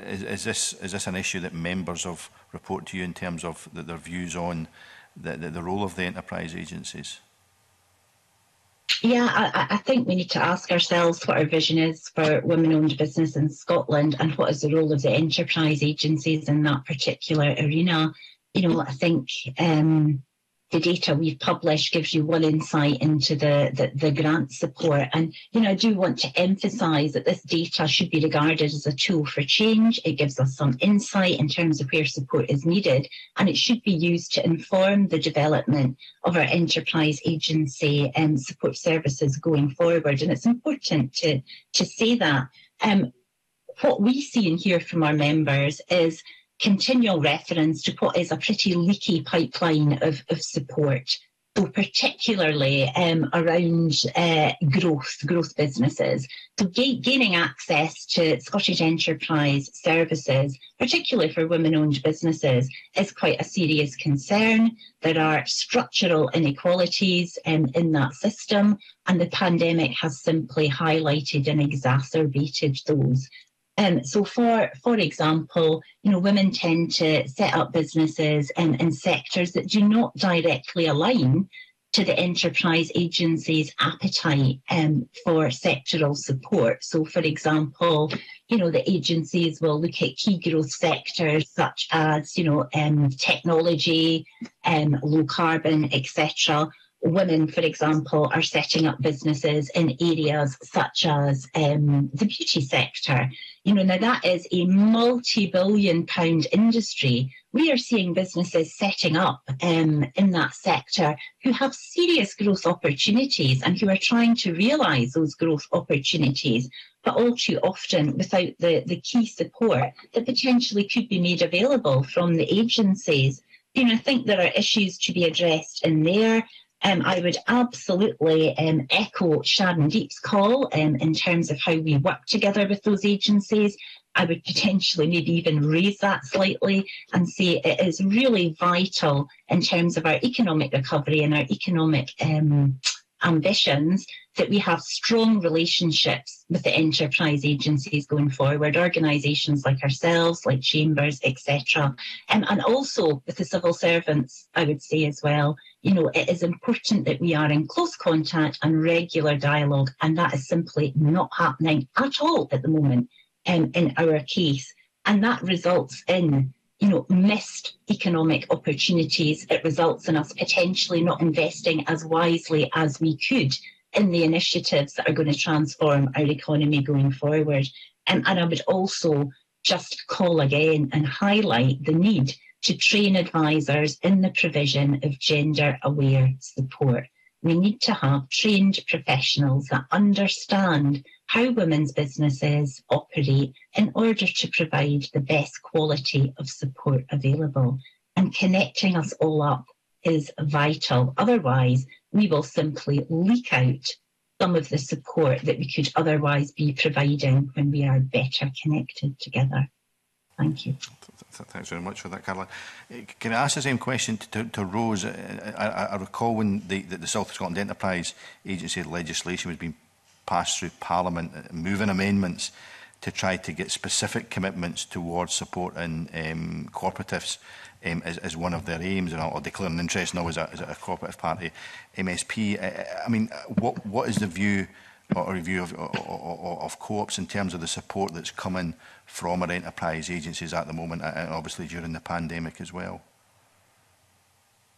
is, is, this, is this an issue that members of report to you in terms of the, their views on the, the, the role of the enterprise agencies? Yeah, I, I think we need to ask ourselves what our vision is for women-owned business in Scotland and what is the role of the enterprise agencies in that particular arena. You know, I think um, the data we've published gives you one insight into the, the, the grant support. And, you know, I do want to emphasise that this data should be regarded as a tool for change. It gives us some insight in terms of where support is needed, and it should be used to inform the development of our enterprise agency and um, support services going forward. And it's important to, to say that. Um, what we see and hear from our members is continual reference to what is a pretty leaky pipeline of, of support, so particularly um, around uh, growth, growth businesses. So ga gaining access to Scottish enterprise services, particularly for women-owned businesses, is quite a serious concern. There are structural inequalities um, in that system, and the pandemic has simply highlighted and exacerbated those. Um, so, for for example, you know, women tend to set up businesses in, in sectors that do not directly align to the enterprise agency's appetite um, for sectoral support. So, for example, you know, the agencies will look at key growth sectors such as, you know, um, technology, um, low carbon, et cetera. Women, for example, are setting up businesses in areas such as um, the beauty sector. You know, now that is a multi-billion pound industry. We are seeing businesses setting up um, in that sector who have serious growth opportunities and who are trying to realise those growth opportunities, but all too often without the, the key support that potentially could be made available from the agencies. You know, I think there are issues to be addressed in there. Um, I would absolutely um, echo Charandeep's call um, in terms of how we work together with those agencies. I would potentially maybe even raise that slightly and say it is really vital in terms of our economic recovery and our economic um, ambitions that we have strong relationships with the enterprise agencies going forward, organisations like ourselves, like chambers, et cetera. Um, and also with the civil servants, I would say as well, you know, it is important that we are in close contact and regular dialogue, and that is simply not happening at all at the moment um, in our case. And that results in, you know, missed economic opportunities. It results in us potentially not investing as wisely as we could in the initiatives that are going to transform our economy going forward. Um, and I would also just call again and highlight the need to train advisors in the provision of gender-aware support. We need to have trained professionals that understand how women's businesses operate in order to provide the best quality of support available. And connecting us all up is vital. Otherwise, we will simply leak out some of the support that we could otherwise be providing when we are better connected together. Thank you. Thanks very much for that, Caroline. Can I ask the same question to, to Rose? I, I recall when the, the South of Scotland Enterprise Agency legislation was being passed through Parliament, moving amendments to try to get specific commitments towards supporting um, cooperatives um, as, as one of their aims, and I'll, I'll declare an interest now as a, as a cooperative party M S P. I, I mean, what what is the view or review of, of, of co-ops in terms of the support that's coming from our enterprise agencies at the moment, and obviously during the pandemic as well?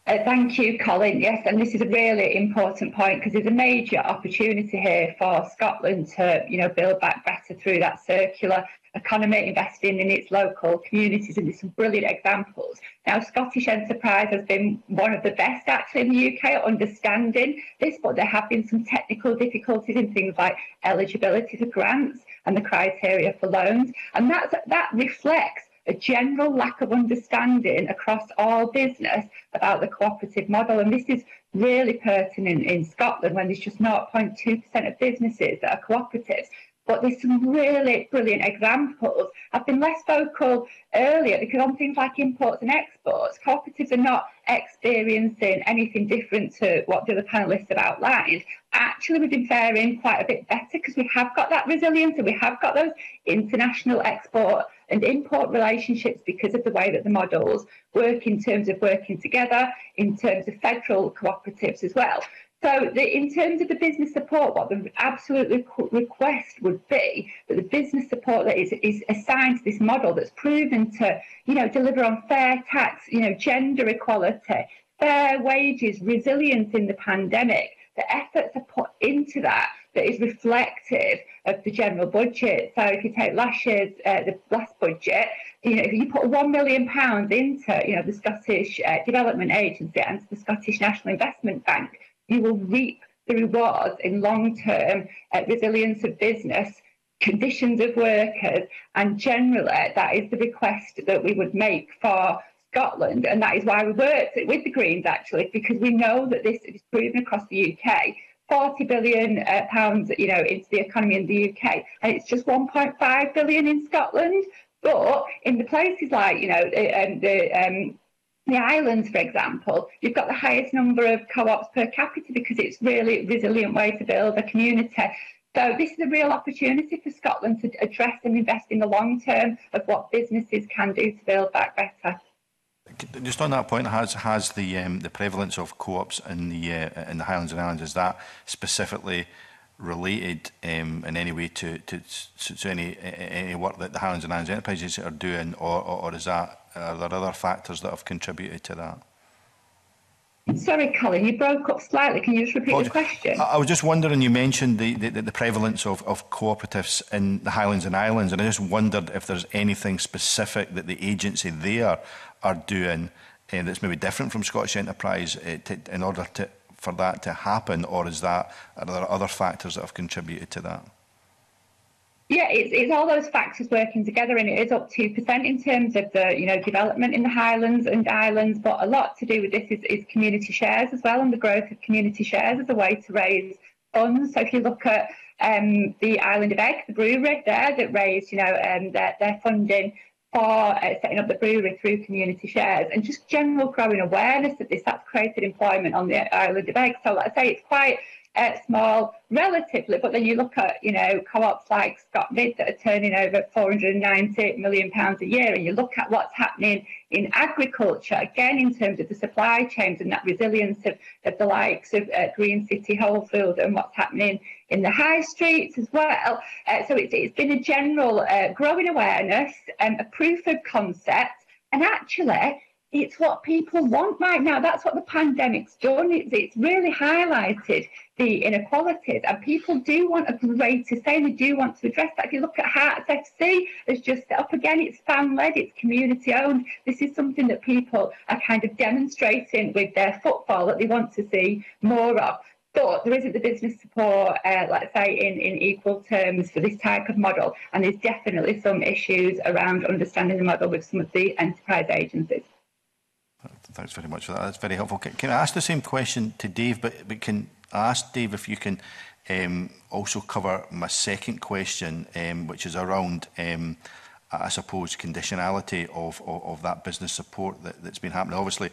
Uh, thank you, Colin. Yes, and this is a really important point because there's a major opportunity here for Scotland to, you know, build back better through that circular economy, investing in its local communities, and there's some brilliant examples. Now, Scottish Enterprise has been one of the best actually in the U K at understanding this, but there have been some technical difficulties in things like eligibility for grants and the criteria for loans, and that's, that reflects a general lack of understanding across all business about the cooperative model. And this is really pertinent in Scotland when there's just zero point two percent of businesses that are cooperatives. But there's some really brilliant examples. I've been less vocal earlier because on things like imports and exports, cooperatives are not experiencing anything different to what the other panellists have outlined. Actually, we've been faring quite a bit better because we have got that resilience and we have got those international export and import relationships because of the way that the models work in terms of working together, in terms of federal cooperatives as well. So the, in terms of the business support, what the absolute requ request would be that the business support that is, is assigned to this model that's proven to, you know, deliver on fair tax, you know, gender equality, fair wages, resilience in the pandemic, the efforts are put into that that is reflective of the general budget. So if you take last year's, uh, the last budget, you know, if you put one million pounds into, you know, the Scottish uh, Development Agency and the Scottish National Investment Bank, you will reap the rewards in long-term uh, resilience of business, conditions of workers, and generally that is the request that we would make for Scotland, and that is why we worked with the Greens actually, because we know that this is proven across the U K. forty billion pounds, uh, you know, into the economy in the U K, and it's just one point five billion pounds in Scotland. But in the places like, you know, the, the um, The islands, for example, you've got the highest number of co-ops per capita because it's really a resilient way to build a community. So this is a real opportunity for Scotland to address and invest in the long term of what businesses can do to build back better. Just on that point, has has the um, the prevalence of co-ops in the uh, in the Highlands and Islands, is that specifically related um, in any way to to, to, to any any work that the Highlands and Islands enterprises are doing, or or, or is that? Are there other factors that have contributed to that? Sorry, Colin, you broke up slightly. Can you just repeat well, the question? I was just wondering, you mentioned the, the, the prevalence of, of cooperatives in the Highlands and Islands, and I just wondered if there's anything specific that the agency there are doing uh, that's maybe different from Scottish Enterprise uh, to, in order to, for that to happen, or is that, are there other factors that have contributed to that? Yeah, it's, it's all those factors working together, and it is up two percent in terms of the, you know, development in the Highlands and Islands, but a lot to do with this is, is community shares as well, and the growth of community shares as a way to raise funds. So if you look at um, the Island of Egg, the brewery there that raised, you know, um, their, their funding for uh, setting up the brewery through community shares, and just general growing awareness of this, that's created employment on the Island of Egg. So like I say, it's quite Uh, small relatively, but then you look at, you know, co-ops like ScotMid that are turning over four hundred and ninety million pounds a year, and you look at what's happening in agriculture, again, in terms of the supply chains and that resilience of, of the likes of uh, Green City, Whole Foods, and what's happening in the high streets as well. Uh, so it's, it's been a general uh, growing awareness, um, a proof of concept, and actually it's what people want right now. That's what the pandemic's done. It's, it's really highlighted the inequalities, and people do want a greater say. They do want to address that. If you look at Hearts F C, it's just set up again. It's fan-led. It's community-owned. This is something that people are kind of demonstrating with their football that they want to see more of. But there isn't the business support, uh, let's say, in, in equal terms for this type of model, and there's definitely some issues around understanding the model with some of the enterprise agencies. Thanks very much for that. That's very helpful. Can, can I ask the same question to Dave? But, but can I ask Dave if you can um, also cover my second question, um, which is around, um, I suppose, conditionality of, of, of that business support that, that's been happening. Obviously,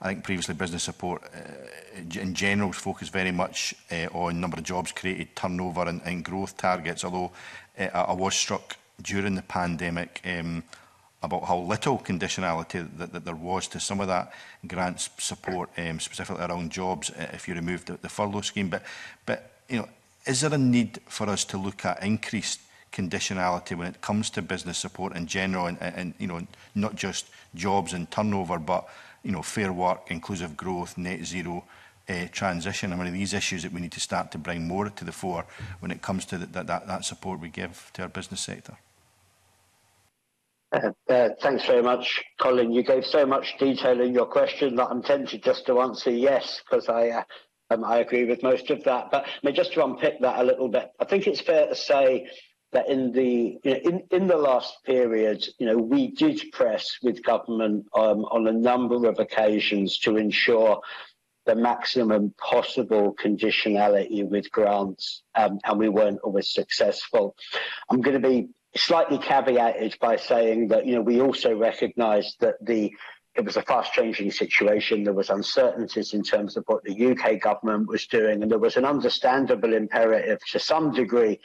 I think previously business support uh, in general was focused very much uh, on number of jobs created, turnover and, and growth targets, although uh, I was struck during the pandemic um, about how little conditionality that, that there was to some of that grant support, um, specifically around jobs, uh, if you removed the, the furlough scheme. But, but you know, is there a need for us to look at increased conditionality when it comes to business support in general, and, and you know, not just jobs and turnover, but you know, fair work, inclusive growth, net zero uh, transition. I mean, these issues that we need to start to bring more to the fore when it comes to the, that, that, that support we give to our business sector. Uh, uh, thanks very much, Colin. You gave so much detail in your question that I'm tempted just to answer yes, because I, uh, um, I agree with most of that. But I mean, just to unpick that a little bit, I think it's fair to say that in the you know, in in the last period, you know, we did press with government um, on a number of occasions to ensure the maximum possible conditionality with grants, um, and we weren't always successful. I'm going to be slightly caveated by saying that, you know, we also recognised that the it was a fast-changing situation. There was uncertainties in terms of what the U K government was doing, and there was an understandable imperative to some degree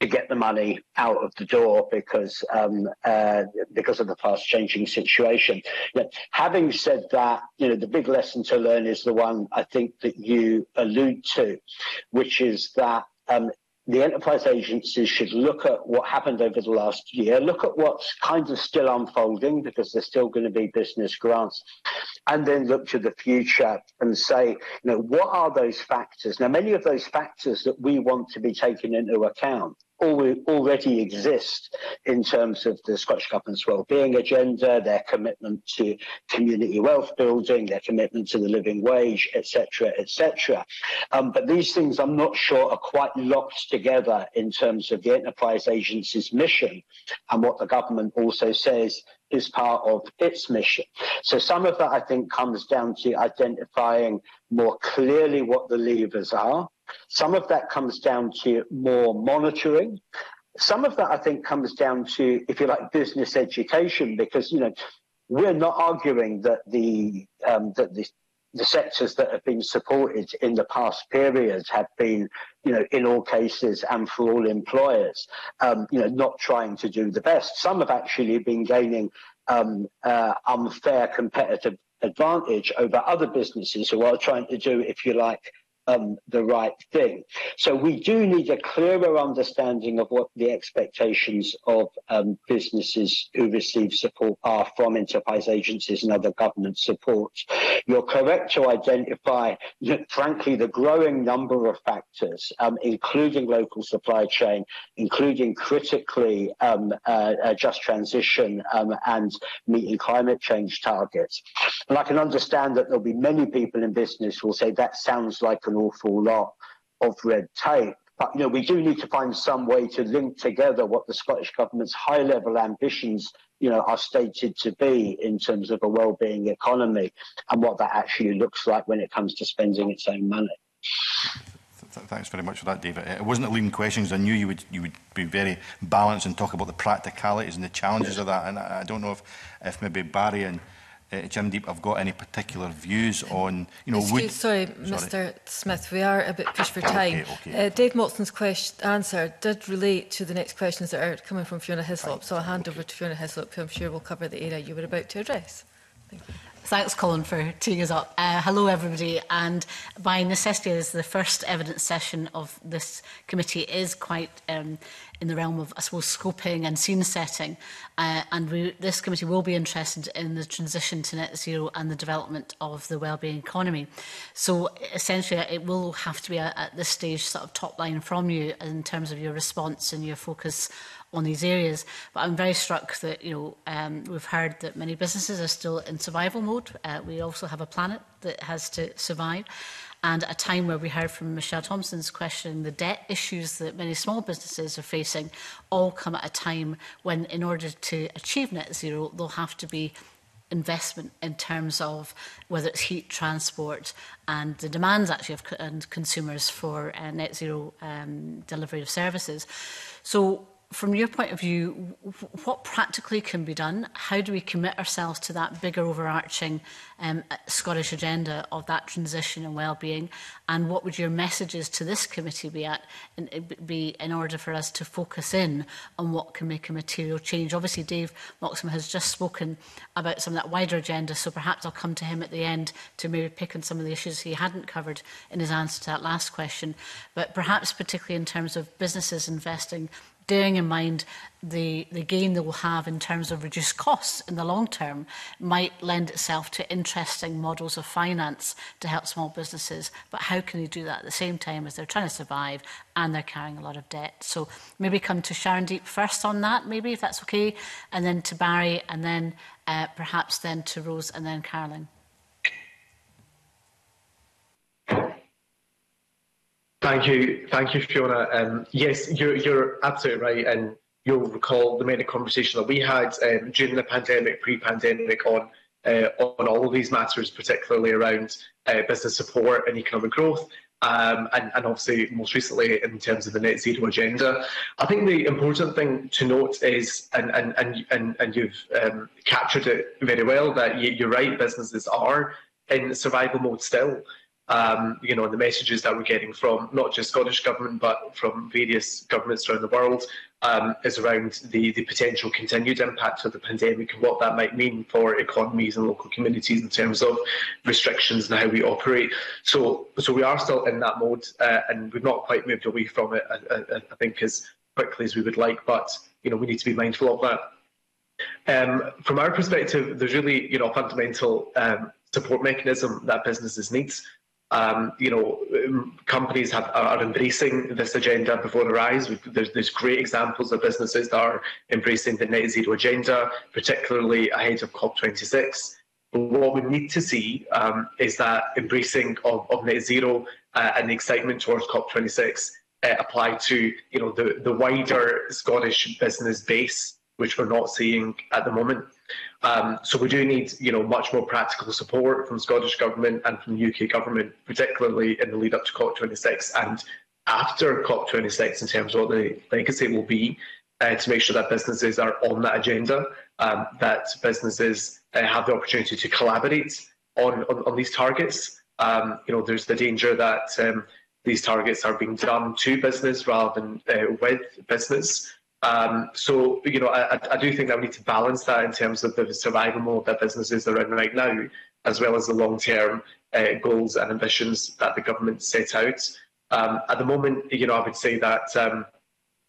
to get the money out of the door because um, uh, because of the fast-changing situation. Now, having said that, you know, the big lesson to learn is the one I think that you allude to, which is that um, the enterprise agencies should look at what happened over the last year, look at what's kind of still unfolding, because there's still going to be business grants, and then look to the future and say, you know, what are those factors? Now, many of those factors that we want to be taken into account already exist in terms of the Scottish Government's wellbeing agenda, their commitment to community wealth building, their commitment to the living wage, et cetera, et cetera. Um, but these things, I'm not sure, are quite locked together in terms of the enterprise agency's mission and what the government also says is part of its mission. So some of that, I think, comes down to identifying more clearly what the levers are. Some of that comes down to more monitoring. Some of that, I think, comes down to, if you like, business education, because, you know, we're not arguing that the um, that the, the sectors that have been supported in the past periods have been, you know, in all cases and for all employers, um, you know, not trying to do the best. Some have actually been gaining um, uh, unfair competitive advantage over other businesses who are trying to do, if you like, Um, the right thing. So we do need a clearer understanding of what the expectations of um, businesses who receive support are from enterprise agencies and other government supports. You're correct to identify, frankly, the growing number of factors, um, including local supply chain, including critically um, uh, uh, just transition um, and meeting climate change targets. And I can understand that there'll be many people in business who will say that sounds like an awful lot of red tape, but you know, we do need to find some way to link together what the Scottish Government's high level ambitions, you know, are stated to be in terms of a well-being economy and what that actually looks like when it comes to spending its own money. Thanks very much for that, David. It wasn't a leading question, because I knew you would you would be very balanced and talk about the practicalities and the challenges of that, and I don't know if if maybe Barry and Uh, Charandeep, I've got any particular views on, you know, Excuse, would... Sorry, sorry, Mister Smith, we are a bit pushed for time. Okay, okay. Uh, Dave Moxon's question, answer did relate to the next questions that are coming from Fiona Hislop, right, so I'll hand okay. over to Fiona Hislop, who I'm sure will cover the area you were about to address. Thank you. Thanks, Colin, for teeing us up. Uh, hello, everybody. And by necessity, as the first evidence session of this committee is quite um, in the realm of, I suppose, scoping and scene setting. Uh, and we, this committee will be interested in the transition to net zero and the development of the wellbeing economy. So essentially, it will have to be a, at this stage sort of top line from you in terms of your response and your focus on these areas. But I'm very struck that, you know, um, we've heard that many businesses are still in survival mode. Uh, we also have a planet that has to survive. And at a time where we heard from Michelle Thomson's question, the debt issues that many small businesses are facing all come at a time when, in order to achieve net zero, there'll have to be investment in terms of whether it's heat, transport, and the demands actually of and consumers for uh, net zero um, delivery of services. So, from your point of view, what practically can be done? How do we commit ourselves to that bigger overarching um, Scottish agenda of that transition and well-being? And what would your messages to this committee be, at, in, be in order for us to focus in on what can make a material change? Obviously, Dave Moxon has just spoken about some of that wider agenda, so perhaps I'll come to him at the end to maybe pick on some of the issues he hadn't covered in his answer to that last question. But perhaps particularly in terms of businesses investing bearing in mind the, the gain they will have in terms of reduced costs in the long term, might lend itself to interesting models of finance to help small businesses. But how can they do that at the same time as they're trying to survive and they're carrying a lot of debt? So maybe come to Charandeep first on that, maybe, if that's okay, and then to Barry, and then uh, perhaps then to Rose, and then Caroline. Thank you, thank you, Fiona. Um, yes, you're, you're absolutely right, and you'll recall the many conversations that we had um, during the pandemic, pre-pandemic, on uh, on all of these matters, particularly around uh, business support and economic growth, um, and, and obviously most recently in terms of the net zero agenda. I think the important thing to note is, and and and and, and you've um, captured it very well, that you're right, businesses are in survival mode still. Um, you know, and the messages that we're getting from not just Scottish Government but from various governments around the world um, is around the, the potential continued impact of the pandemic and what that might mean for economies and local communities in terms of restrictions and how we operate. So, so we are still in that mode, uh, and we've not quite moved away from it, I, I, I think, as quickly as we would like, but, you know, we need to be mindful of that. Um, from our perspective, there's really, you know, a fundamental um, support mechanism that businesses need. Um, you know, companies have, are embracing this agenda before their eyes. We've, there's, there's great examples of businesses that are embracing the net zero agenda, particularly ahead of COP twenty-six. But what we need to see um, is that embracing of, of net zero uh, and the excitement towards COP twenty-six uh, apply to, you know, the, the wider Scottish business base, which we're not seeing at the moment. Um, so we do need, you know, much more practical support from Scottish Government and from the U K Government, particularly in the lead up to COP twenty-six and after COP twenty-six, in terms of what the legacy will be, uh, to make sure that businesses are on that agenda, um, that businesses uh, have the opportunity to collaborate on, on, on these targets. Um, you know, there's the danger that um, these targets are being done to business rather than uh, with business. Um, so, you know, I, I do think that we need to balance that in terms of the survival mode that businesses are in right now, as well as the long-term uh, goals and ambitions that the government set out. Um, at the moment, you know, I would say that um,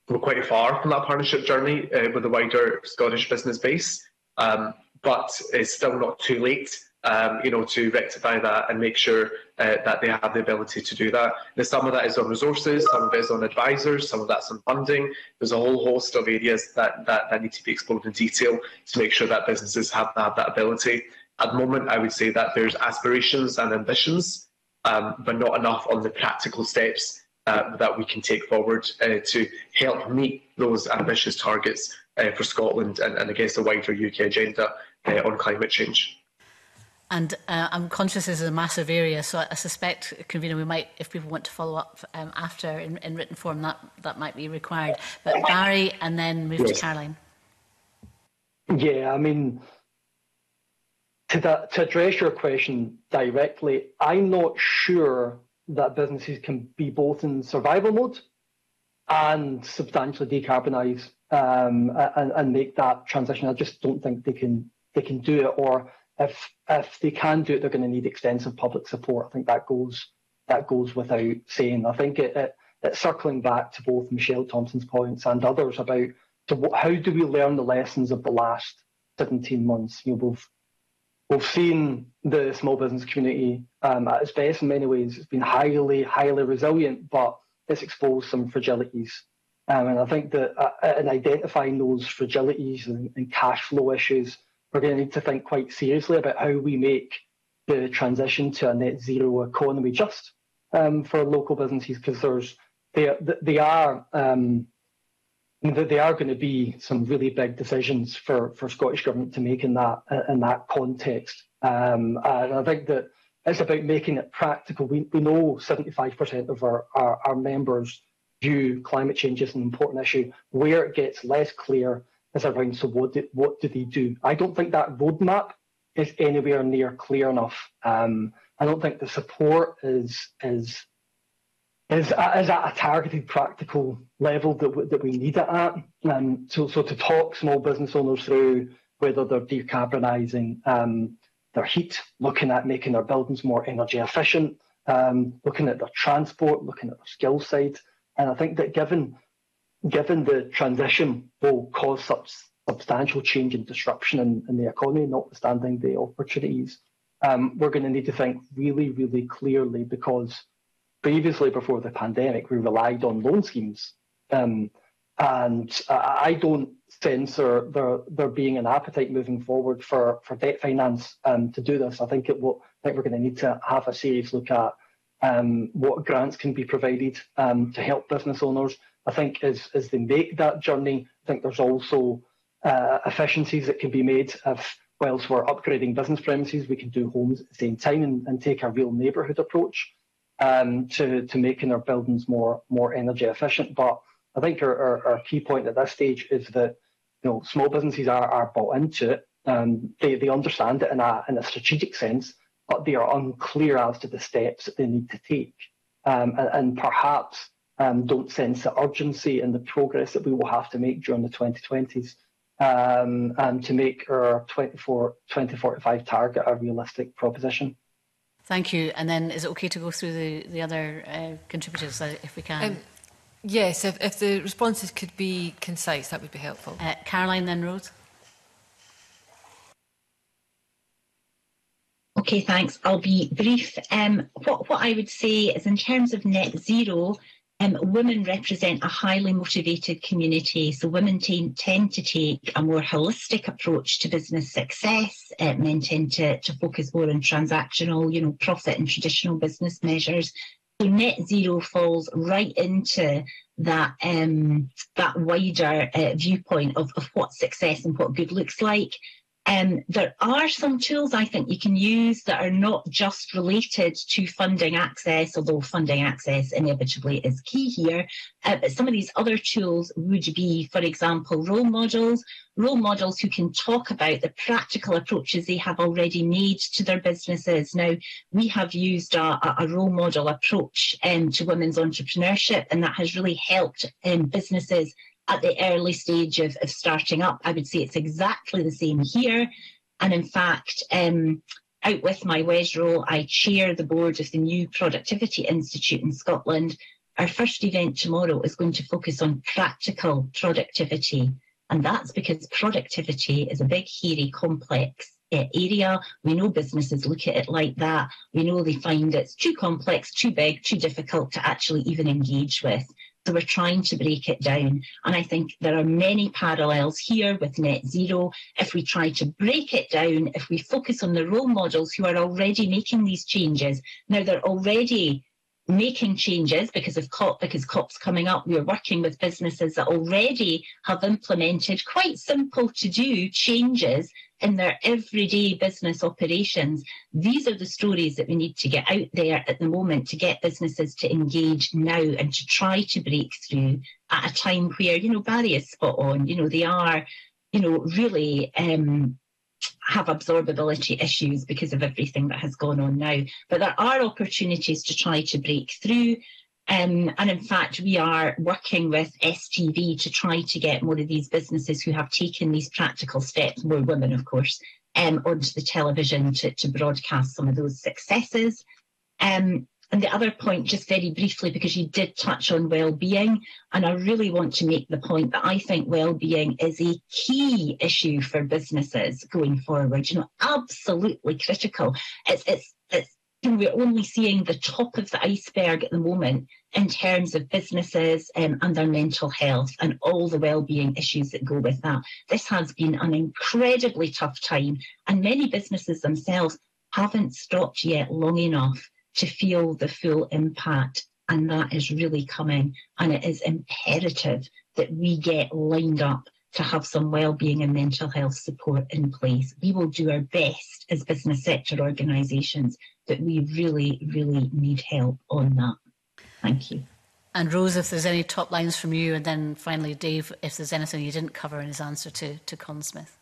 we're quite far from that partnership journey uh, with the wider Scottish business base, um, but it's still not too late, um, you know, to rectify that and make sure uh, that they have the ability to do that. Now, some of that is on resources, some of it is on advisors, some of that's on funding. There's a whole host of areas that, that, that need to be explored in detail to make sure that businesses have, have that ability. At the moment, I would say that there's aspirations and ambitions, um, but not enough on the practical steps uh, that we can take forward uh, to help meet those ambitious targets uh, for Scotland and, and, I guess, the wider U K agenda uh, on climate change. And uh, I'm conscious this is a massive area, so I suspect, Convener, we might, if people want to follow up um, after in, in written form, that, that might be required. But Barry, and then move yes. to Caroline. Yeah, I mean, to, that, to address your question directly, I'm not sure that businesses can be both in survival mode and substantially decarbonise um, and, and make that transition. I just don't think they can, they can do it, or If, if they can do it, they're going to need extensive public support. I think that goes that goes without saying. I think it, it, it's circling back to both Michelle Thomson's points and others about to what, how do we learn the lessons of the last seventeen months. You know, we've, we've seen the small business community um, at its best in many ways. It's been highly, highly resilient, but it's exposed some fragilities. Um, and I think that uh, in identifying those fragilities and, and cash flow issues, we're going to need to think quite seriously about how we make the transition to a net zero economy just um, for local businesses, because there's they they are um, they are going to be some really big decisions for for Scottish Government to make in that in that context. Um, and I think that it's about making it practical. We we know seventy-five percent of our, our our members view climate change as an important issue. Where it gets less clear is around, so what do, what do they do? I don't think that roadmap is anywhere near clear enough. Um, I don't think the support is is is at, is at a targeted, practical level that that we need it at. Um, so so to talk small business owners through whether they're decarbonising um, their heat, looking at making their buildings more energy efficient, um, looking at their transport, looking at their skill side, and I think that given given the transition will cause such substantial change and disruption in, in the economy, notwithstanding the opportunities, um, we're going to need to think really, really clearly, because previously, before the pandemic, we relied on loan schemes. Um, and I don't sense there, there, there being an appetite moving forward for, for debt finance um, to do this. I think it will. I think we're going to need to have a serious look at um, what grants can be provided um, to help business owners. I think as, as they make that journey, I think there's also uh, efficiencies that can be made if, whilst we're upgrading business premises, we can do homes at the same time and, and take a real neighbourhood approach um, to, to making our buildings more, more energy efficient. But I think our, our, our key point at this stage is that, you know, small businesses are, are bought into it. Um, they, they understand it in a, in a strategic sense, but they are unclear as to the steps that they need to take, um, and, and perhaps um, don't sense the urgency and the progress that we will have to make during the twenty twenties um, and to make our twenty forty-five target a realistic proposition. Thank you. And then is it okay to go through the, the other uh, contributors if we can? Um, Yes, if, if the responses could be concise, that would be helpful. Uh, Caroline, then Rose. Okay, thanks. I'll be brief. Um, what, what I would say is, in terms of net zero, um, women represent a highly motivated community. So women tend to take a more holistic approach to business success. Uh, men tend to, to focus more on transactional, you know, profit and traditional business measures. So net zero falls right into that um, that wider uh, viewpoint of, of what success and what good looks like. Um, there are some tools I think you can use that are not just related to funding access, although funding access inevitably is key here. Uh, but some of these other tools would be, for example, role models, role models who can talk about the practical approaches they have already made to their businesses. Now, we have used a, a role model approach um, to women's entrepreneurship, and that has really helped um, businesses at the early stage of, of starting up. I would say it's exactly the same here. And in fact, um, out with my wedge role, I chair the board of the new Productivity Institute in Scotland. Our first event tomorrow is going to focus on practical productivity. And that's because productivity is a big, hairy, complex uh, area. We know businesses look at it like that. We know they find it's too complex, too big, too difficult to actually even engage with. So we're trying to break it down. And I think there are many parallels here with net zero. If we try to break it down, if we focus on the role models who are already making these changes, now they're already making changes because of COP, because COP's coming up. We're working with businesses that already have implemented quite simple to-do changes in their everyday business operations. These are the stories that we need to get out there at the moment to get businesses to engage now and to try to break through at a time where, you know, Barry is spot on. You know, they are, you know, really um, have absorbability issues because of everything that has gone on now. But there are opportunities to try to break through. Um, and in fact, we are working with S T V to try to get more of these businesses who have taken these practical steps, more women, of course, um, onto the television to, to broadcast some of those successes. Um, and the other point, just very briefly, because you did touch on well-being, and I really want to make the point that I think well-being is a key issue for businesses going forward. You know, absolutely critical. It's it's it's. We're only seeing the top of the iceberg at the moment in terms of businesses um, and their mental health and all the well-being issues that go with that. This has been an incredibly tough time, and many businesses themselves haven't stopped yet long enough to feel the full impact, and that is really coming, and it is imperative that we get lined up to have some well-being and mental health support in place. We will do our best as business sector organisations, but we really, really need help on that. Thank you. And Rose, if there's any top lines from you, and then finally, Dave, if there's anything you didn't cover in his answer to, to Colin Smyth.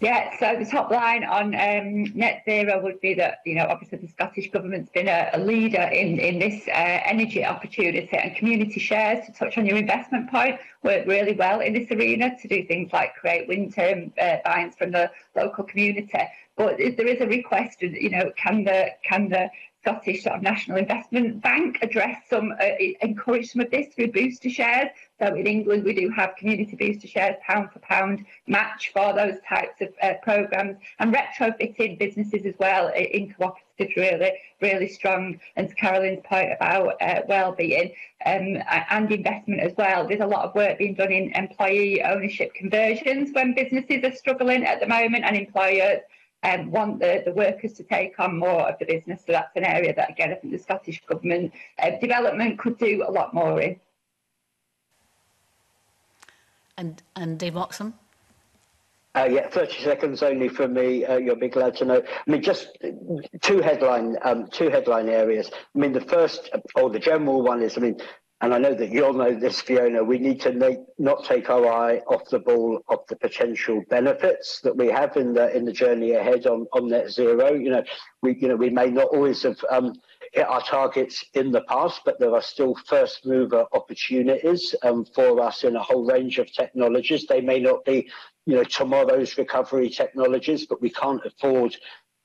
Yeah, so the top line on um, net zero would be that, you know, obviously the Scottish Government's been a, a leader in, in this uh, energy opportunity, and community shares, to touch on your investment point, work really well in this arena to do things like create wind turbines from the local community. But there is a request, you know, can the, can the Scottish sort of National Investment Bank addressed some, uh, encouraged some of this through booster shares. So in England, we do have community booster shares, pound for pound match for those types of uh, programmes, and retrofitting businesses as well in cooperatives, really, really strong. And to Caroline's point about uh, wellbeing um, and investment as well, there's a lot of work being done in employee ownership conversions when businesses are struggling at the moment and employers Um, want the, the workers to take on more of the business. So that's an area that, again, I think the Scottish Government uh, development could do a lot more in. And, and Dave Moxon? Uh, yeah, thirty seconds only for me. Uh, you'll be glad to know. I mean, just two headline, um, two headline areas. I mean, the first, or the general one is, I mean, and I know that you'll know this, Fiona, we need to make, not take our eye off the ball of the potential benefits that we have in the in the journey ahead on, on net zero. You know, we you know we may not always have um, hit our targets in the past, but there are still first mover opportunities um, for us in a whole range of technologies. They may not be, you know, tomorrow's recovery technologies, but we can't afford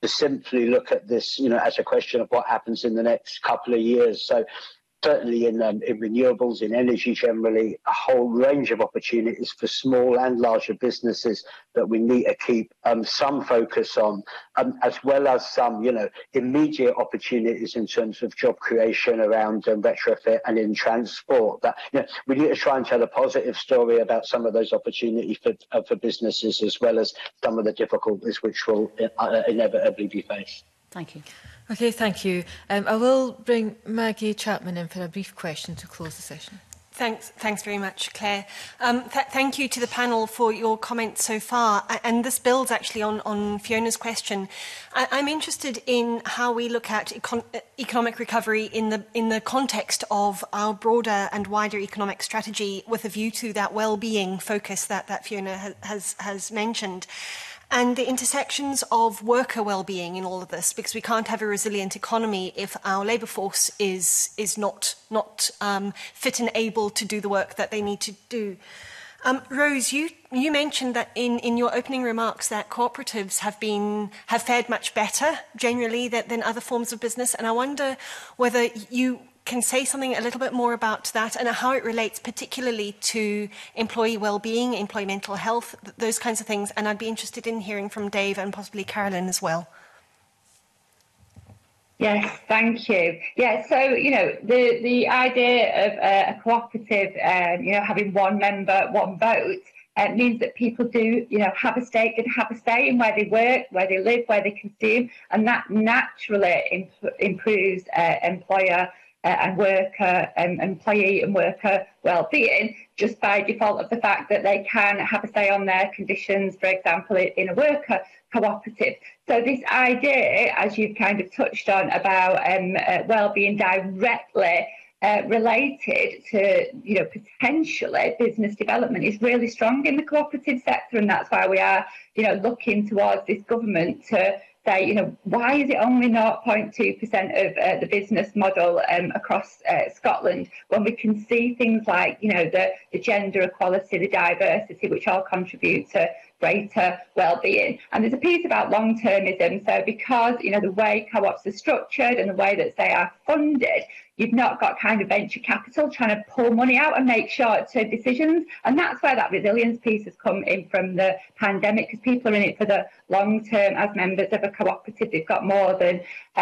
to simply look at this, you know, as a question of what happens in the next couple of years. So certainly in, um, in renewables, in energy generally, a whole range of opportunities for small and larger businesses that we need to keep um, some focus on, um, as well as some, you know, immediate opportunities in terms of job creation around um, retrofit and in transport. That, you know, we need to try and tell a positive story about some of those opportunities for, uh, for businesses, as well as some of the difficulties which will uh, inevitably be faced. Thank you. Okay, thank you. Um, I will bring Maggie Chapman in for a brief question to close the session. Thanks, thanks very much, Claire. Um, th thank you to the panel for your comments so far. And this builds actually on, on Fiona's question. I I'm interested in how we look at econ economic recovery in the, in the context of our broader and wider economic strategy, with a view to that well-being focus that, that Fiona ha has, has mentioned. And the intersections of worker well-being in all of this, because we can't have a resilient economy if our labour force is, is not, not um, fit and able to do the work that they need to do. Um, Rose, you, you mentioned that in, in your opening remarks that cooperatives have, been, have fared much better generally than, than other forms of business, and I wonder whether you can say something a little bit more about that and how it relates particularly to employee well-being, employee mental health, those kinds of things. And I'd be interested in hearing from Dave and possibly Caroline as well. Yes, thank you. Yeah, so, you know, the, the idea of uh, a cooperative, um, you know, having one member, one vote, it means that people do, you know, have a stake and have a say in where they work, where they live, where they consume, and that naturally imp improves uh, employer Uh, and worker, um, employee and worker well-being, just by default of the fact that they can have a say on their conditions, for example, in a worker cooperative. So this idea, as you've kind of touched on, about um, uh, well-being directly uh, related to, you know, potentially business development is really strong in the cooperative sector, and that's why we are, you know, looking towards this government to say, you know, why is it only zero point two percent of uh, the business model um, across uh, Scotland, when we can see things like, you know, the, the gender equality, the diversity, which all contribute to greater well-being. And there's a piece about long-termism. So because, you know, the way co-ops are structured and the way that they are funded, you've not got kind of venture capital trying to pull money out and make short-term decisions. And that's where that resilience piece has come in from the pandemic, because people are in it for the long term. As members of a cooperative, they've got more than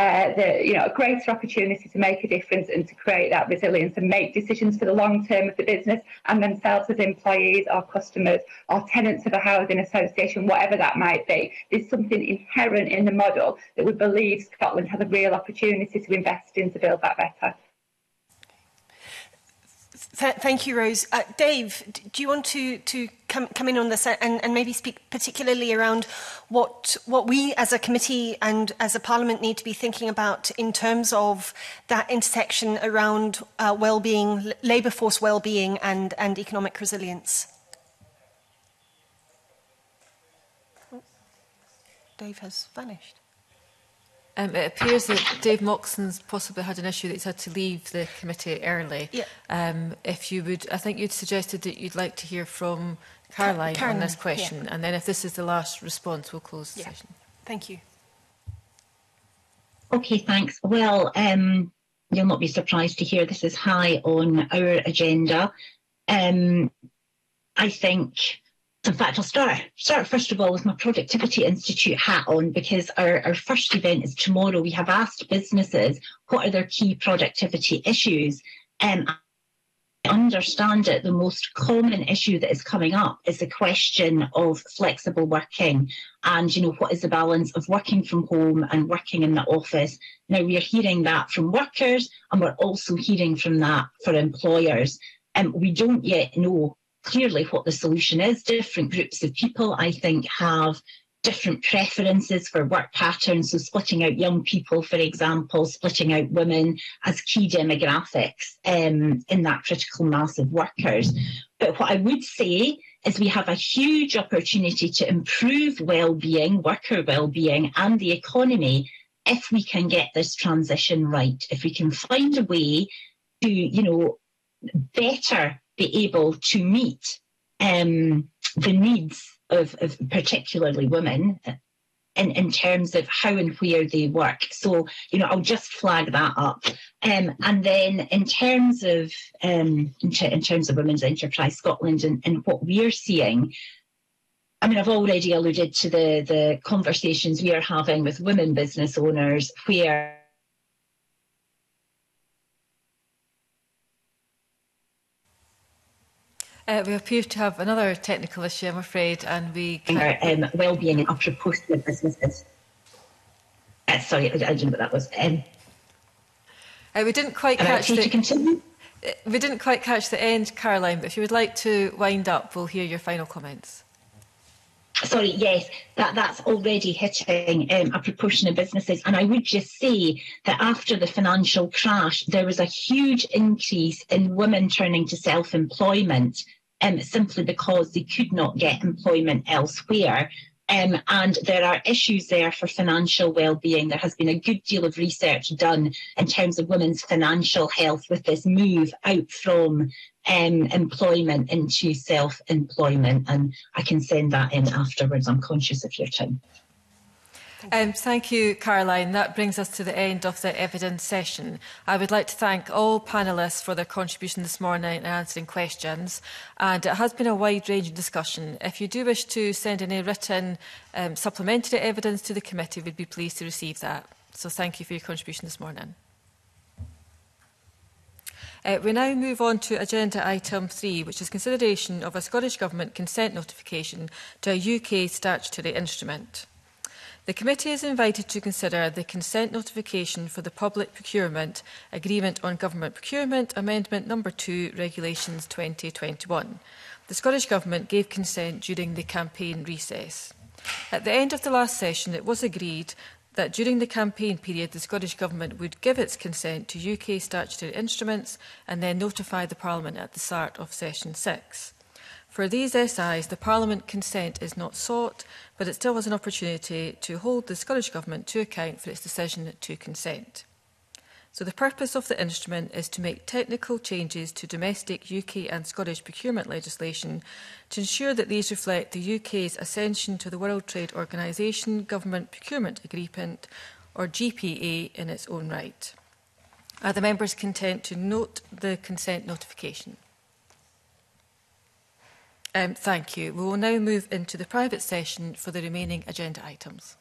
uh, the, you know, a greater opportunity to make a difference and to create that resilience and make decisions for the long term of the business and themselves as employees or customers or tenants of a housing association, whatever that might be. There's something inherent in the model that we believe Scotland has a real opportunity to invest in to build that better. Th thank you, Rose. Uh, Dave, do you want to, to come, come in on this and, and maybe speak particularly around what, what we as a committee and as a parliament need to be thinking about in terms of that intersection around uh, well-being, labour force well-being and, and economic resilience? Dave has vanished. Um, it appears that Dave Moxon's possibly had an issue that he's had to leave the committee early. Yeah. Um, if you would, I think you'd suggested that you'd like to hear from Caroline, Caroline on this question, yeah. And then if this is the last response, we'll close the yeah. session. Thank you. Okay, thanks. Well, um, you'll not be surprised to hear this is high on our agenda. Um, I think, in fact, I'll start, start first of all with my Productivity Institute hat on, because our, our first event is tomorrow. We have asked businesses what are their key productivity issues. Um, I understand it, the most common issue that is coming up is the question of flexible working and, you know, what is the balance of working from home and working in the office. Now, we are hearing that from workers, and we're also hearing from that for employers. Um, we don't yet know clearly what the solution is. Different groups of people, I think, have different preferences for work patterns. So splitting out young people, for example, splitting out women as key demographics um, in that critical mass of workers. But what I would say is we have a huge opportunity to improve well-being, worker well-being, and the economy if we can get this transition right, if we can find a way to, you know, better be able to meet um, the needs of, of particularly women in, in terms of how and where they work. So, you know, I'll just flag that up. Um, and then in terms of um, in, in terms of Women's Enterprise Scotland and, and what we're seeing, I mean, I've already alluded to the, the conversations we are having with women business owners where Uh, we appear to have another technical issue, I'm afraid, and we can... Um, well-being and apropos to businesses. Uh, sorry, I didn't know what that was. Um, uh, we didn't quite catch the... Continue? We didn't quite catch the end, Caroline, but if you would like to wind up, we'll hear your final comments. Sorry, yes, that, that's already hitting um, a proportion of businesses. And I would just say that after the financial crash, there was a huge increase in women turning to self-employment um, simply because they could not get employment elsewhere. Um, and there are issues there for financial well-being. There has been a good deal of research done in terms of women's financial health with this move out from um, employment into self-employment. And I can send that in afterwards. I'm conscious of your time. Um, thank you, Caroline. That brings us to the end of the evidence session. I would like to thank all panellists for their contribution this morning and answering questions. And it has been a wide range of discussion. If you do wish to send any written um, supplementary evidence to the committee, we'd be pleased to receive that. So thank you for your contribution this morning. Uh, we now move on to agenda item three, which is consideration of a Scottish Government consent notification to a U K statutory instrument. The committee is invited to consider the consent notification for the Public Procurement Agreement on Government Procurement, Amendment Number two, Regulations twenty twenty-one. The Scottish Government gave consent during the campaign recess. At the end of the last session, it was agreed that during the campaign period, the Scottish Government would give its consent to U K statutory instruments and then notify the Parliament at the start of Session six. For these S Is, the Parliament consent is not sought, but it still has an opportunity to hold the Scottish Government to account for its decision to consent. So the purpose of the instrument is to make technical changes to domestic U K and Scottish procurement legislation to ensure that these reflect the U K's accession to the World Trade Organisation Government Procurement Agreement, or G P A, in its own right. Are the members content to note the consent notification? Um, thank you. We will now move into the private session for the remaining agenda items.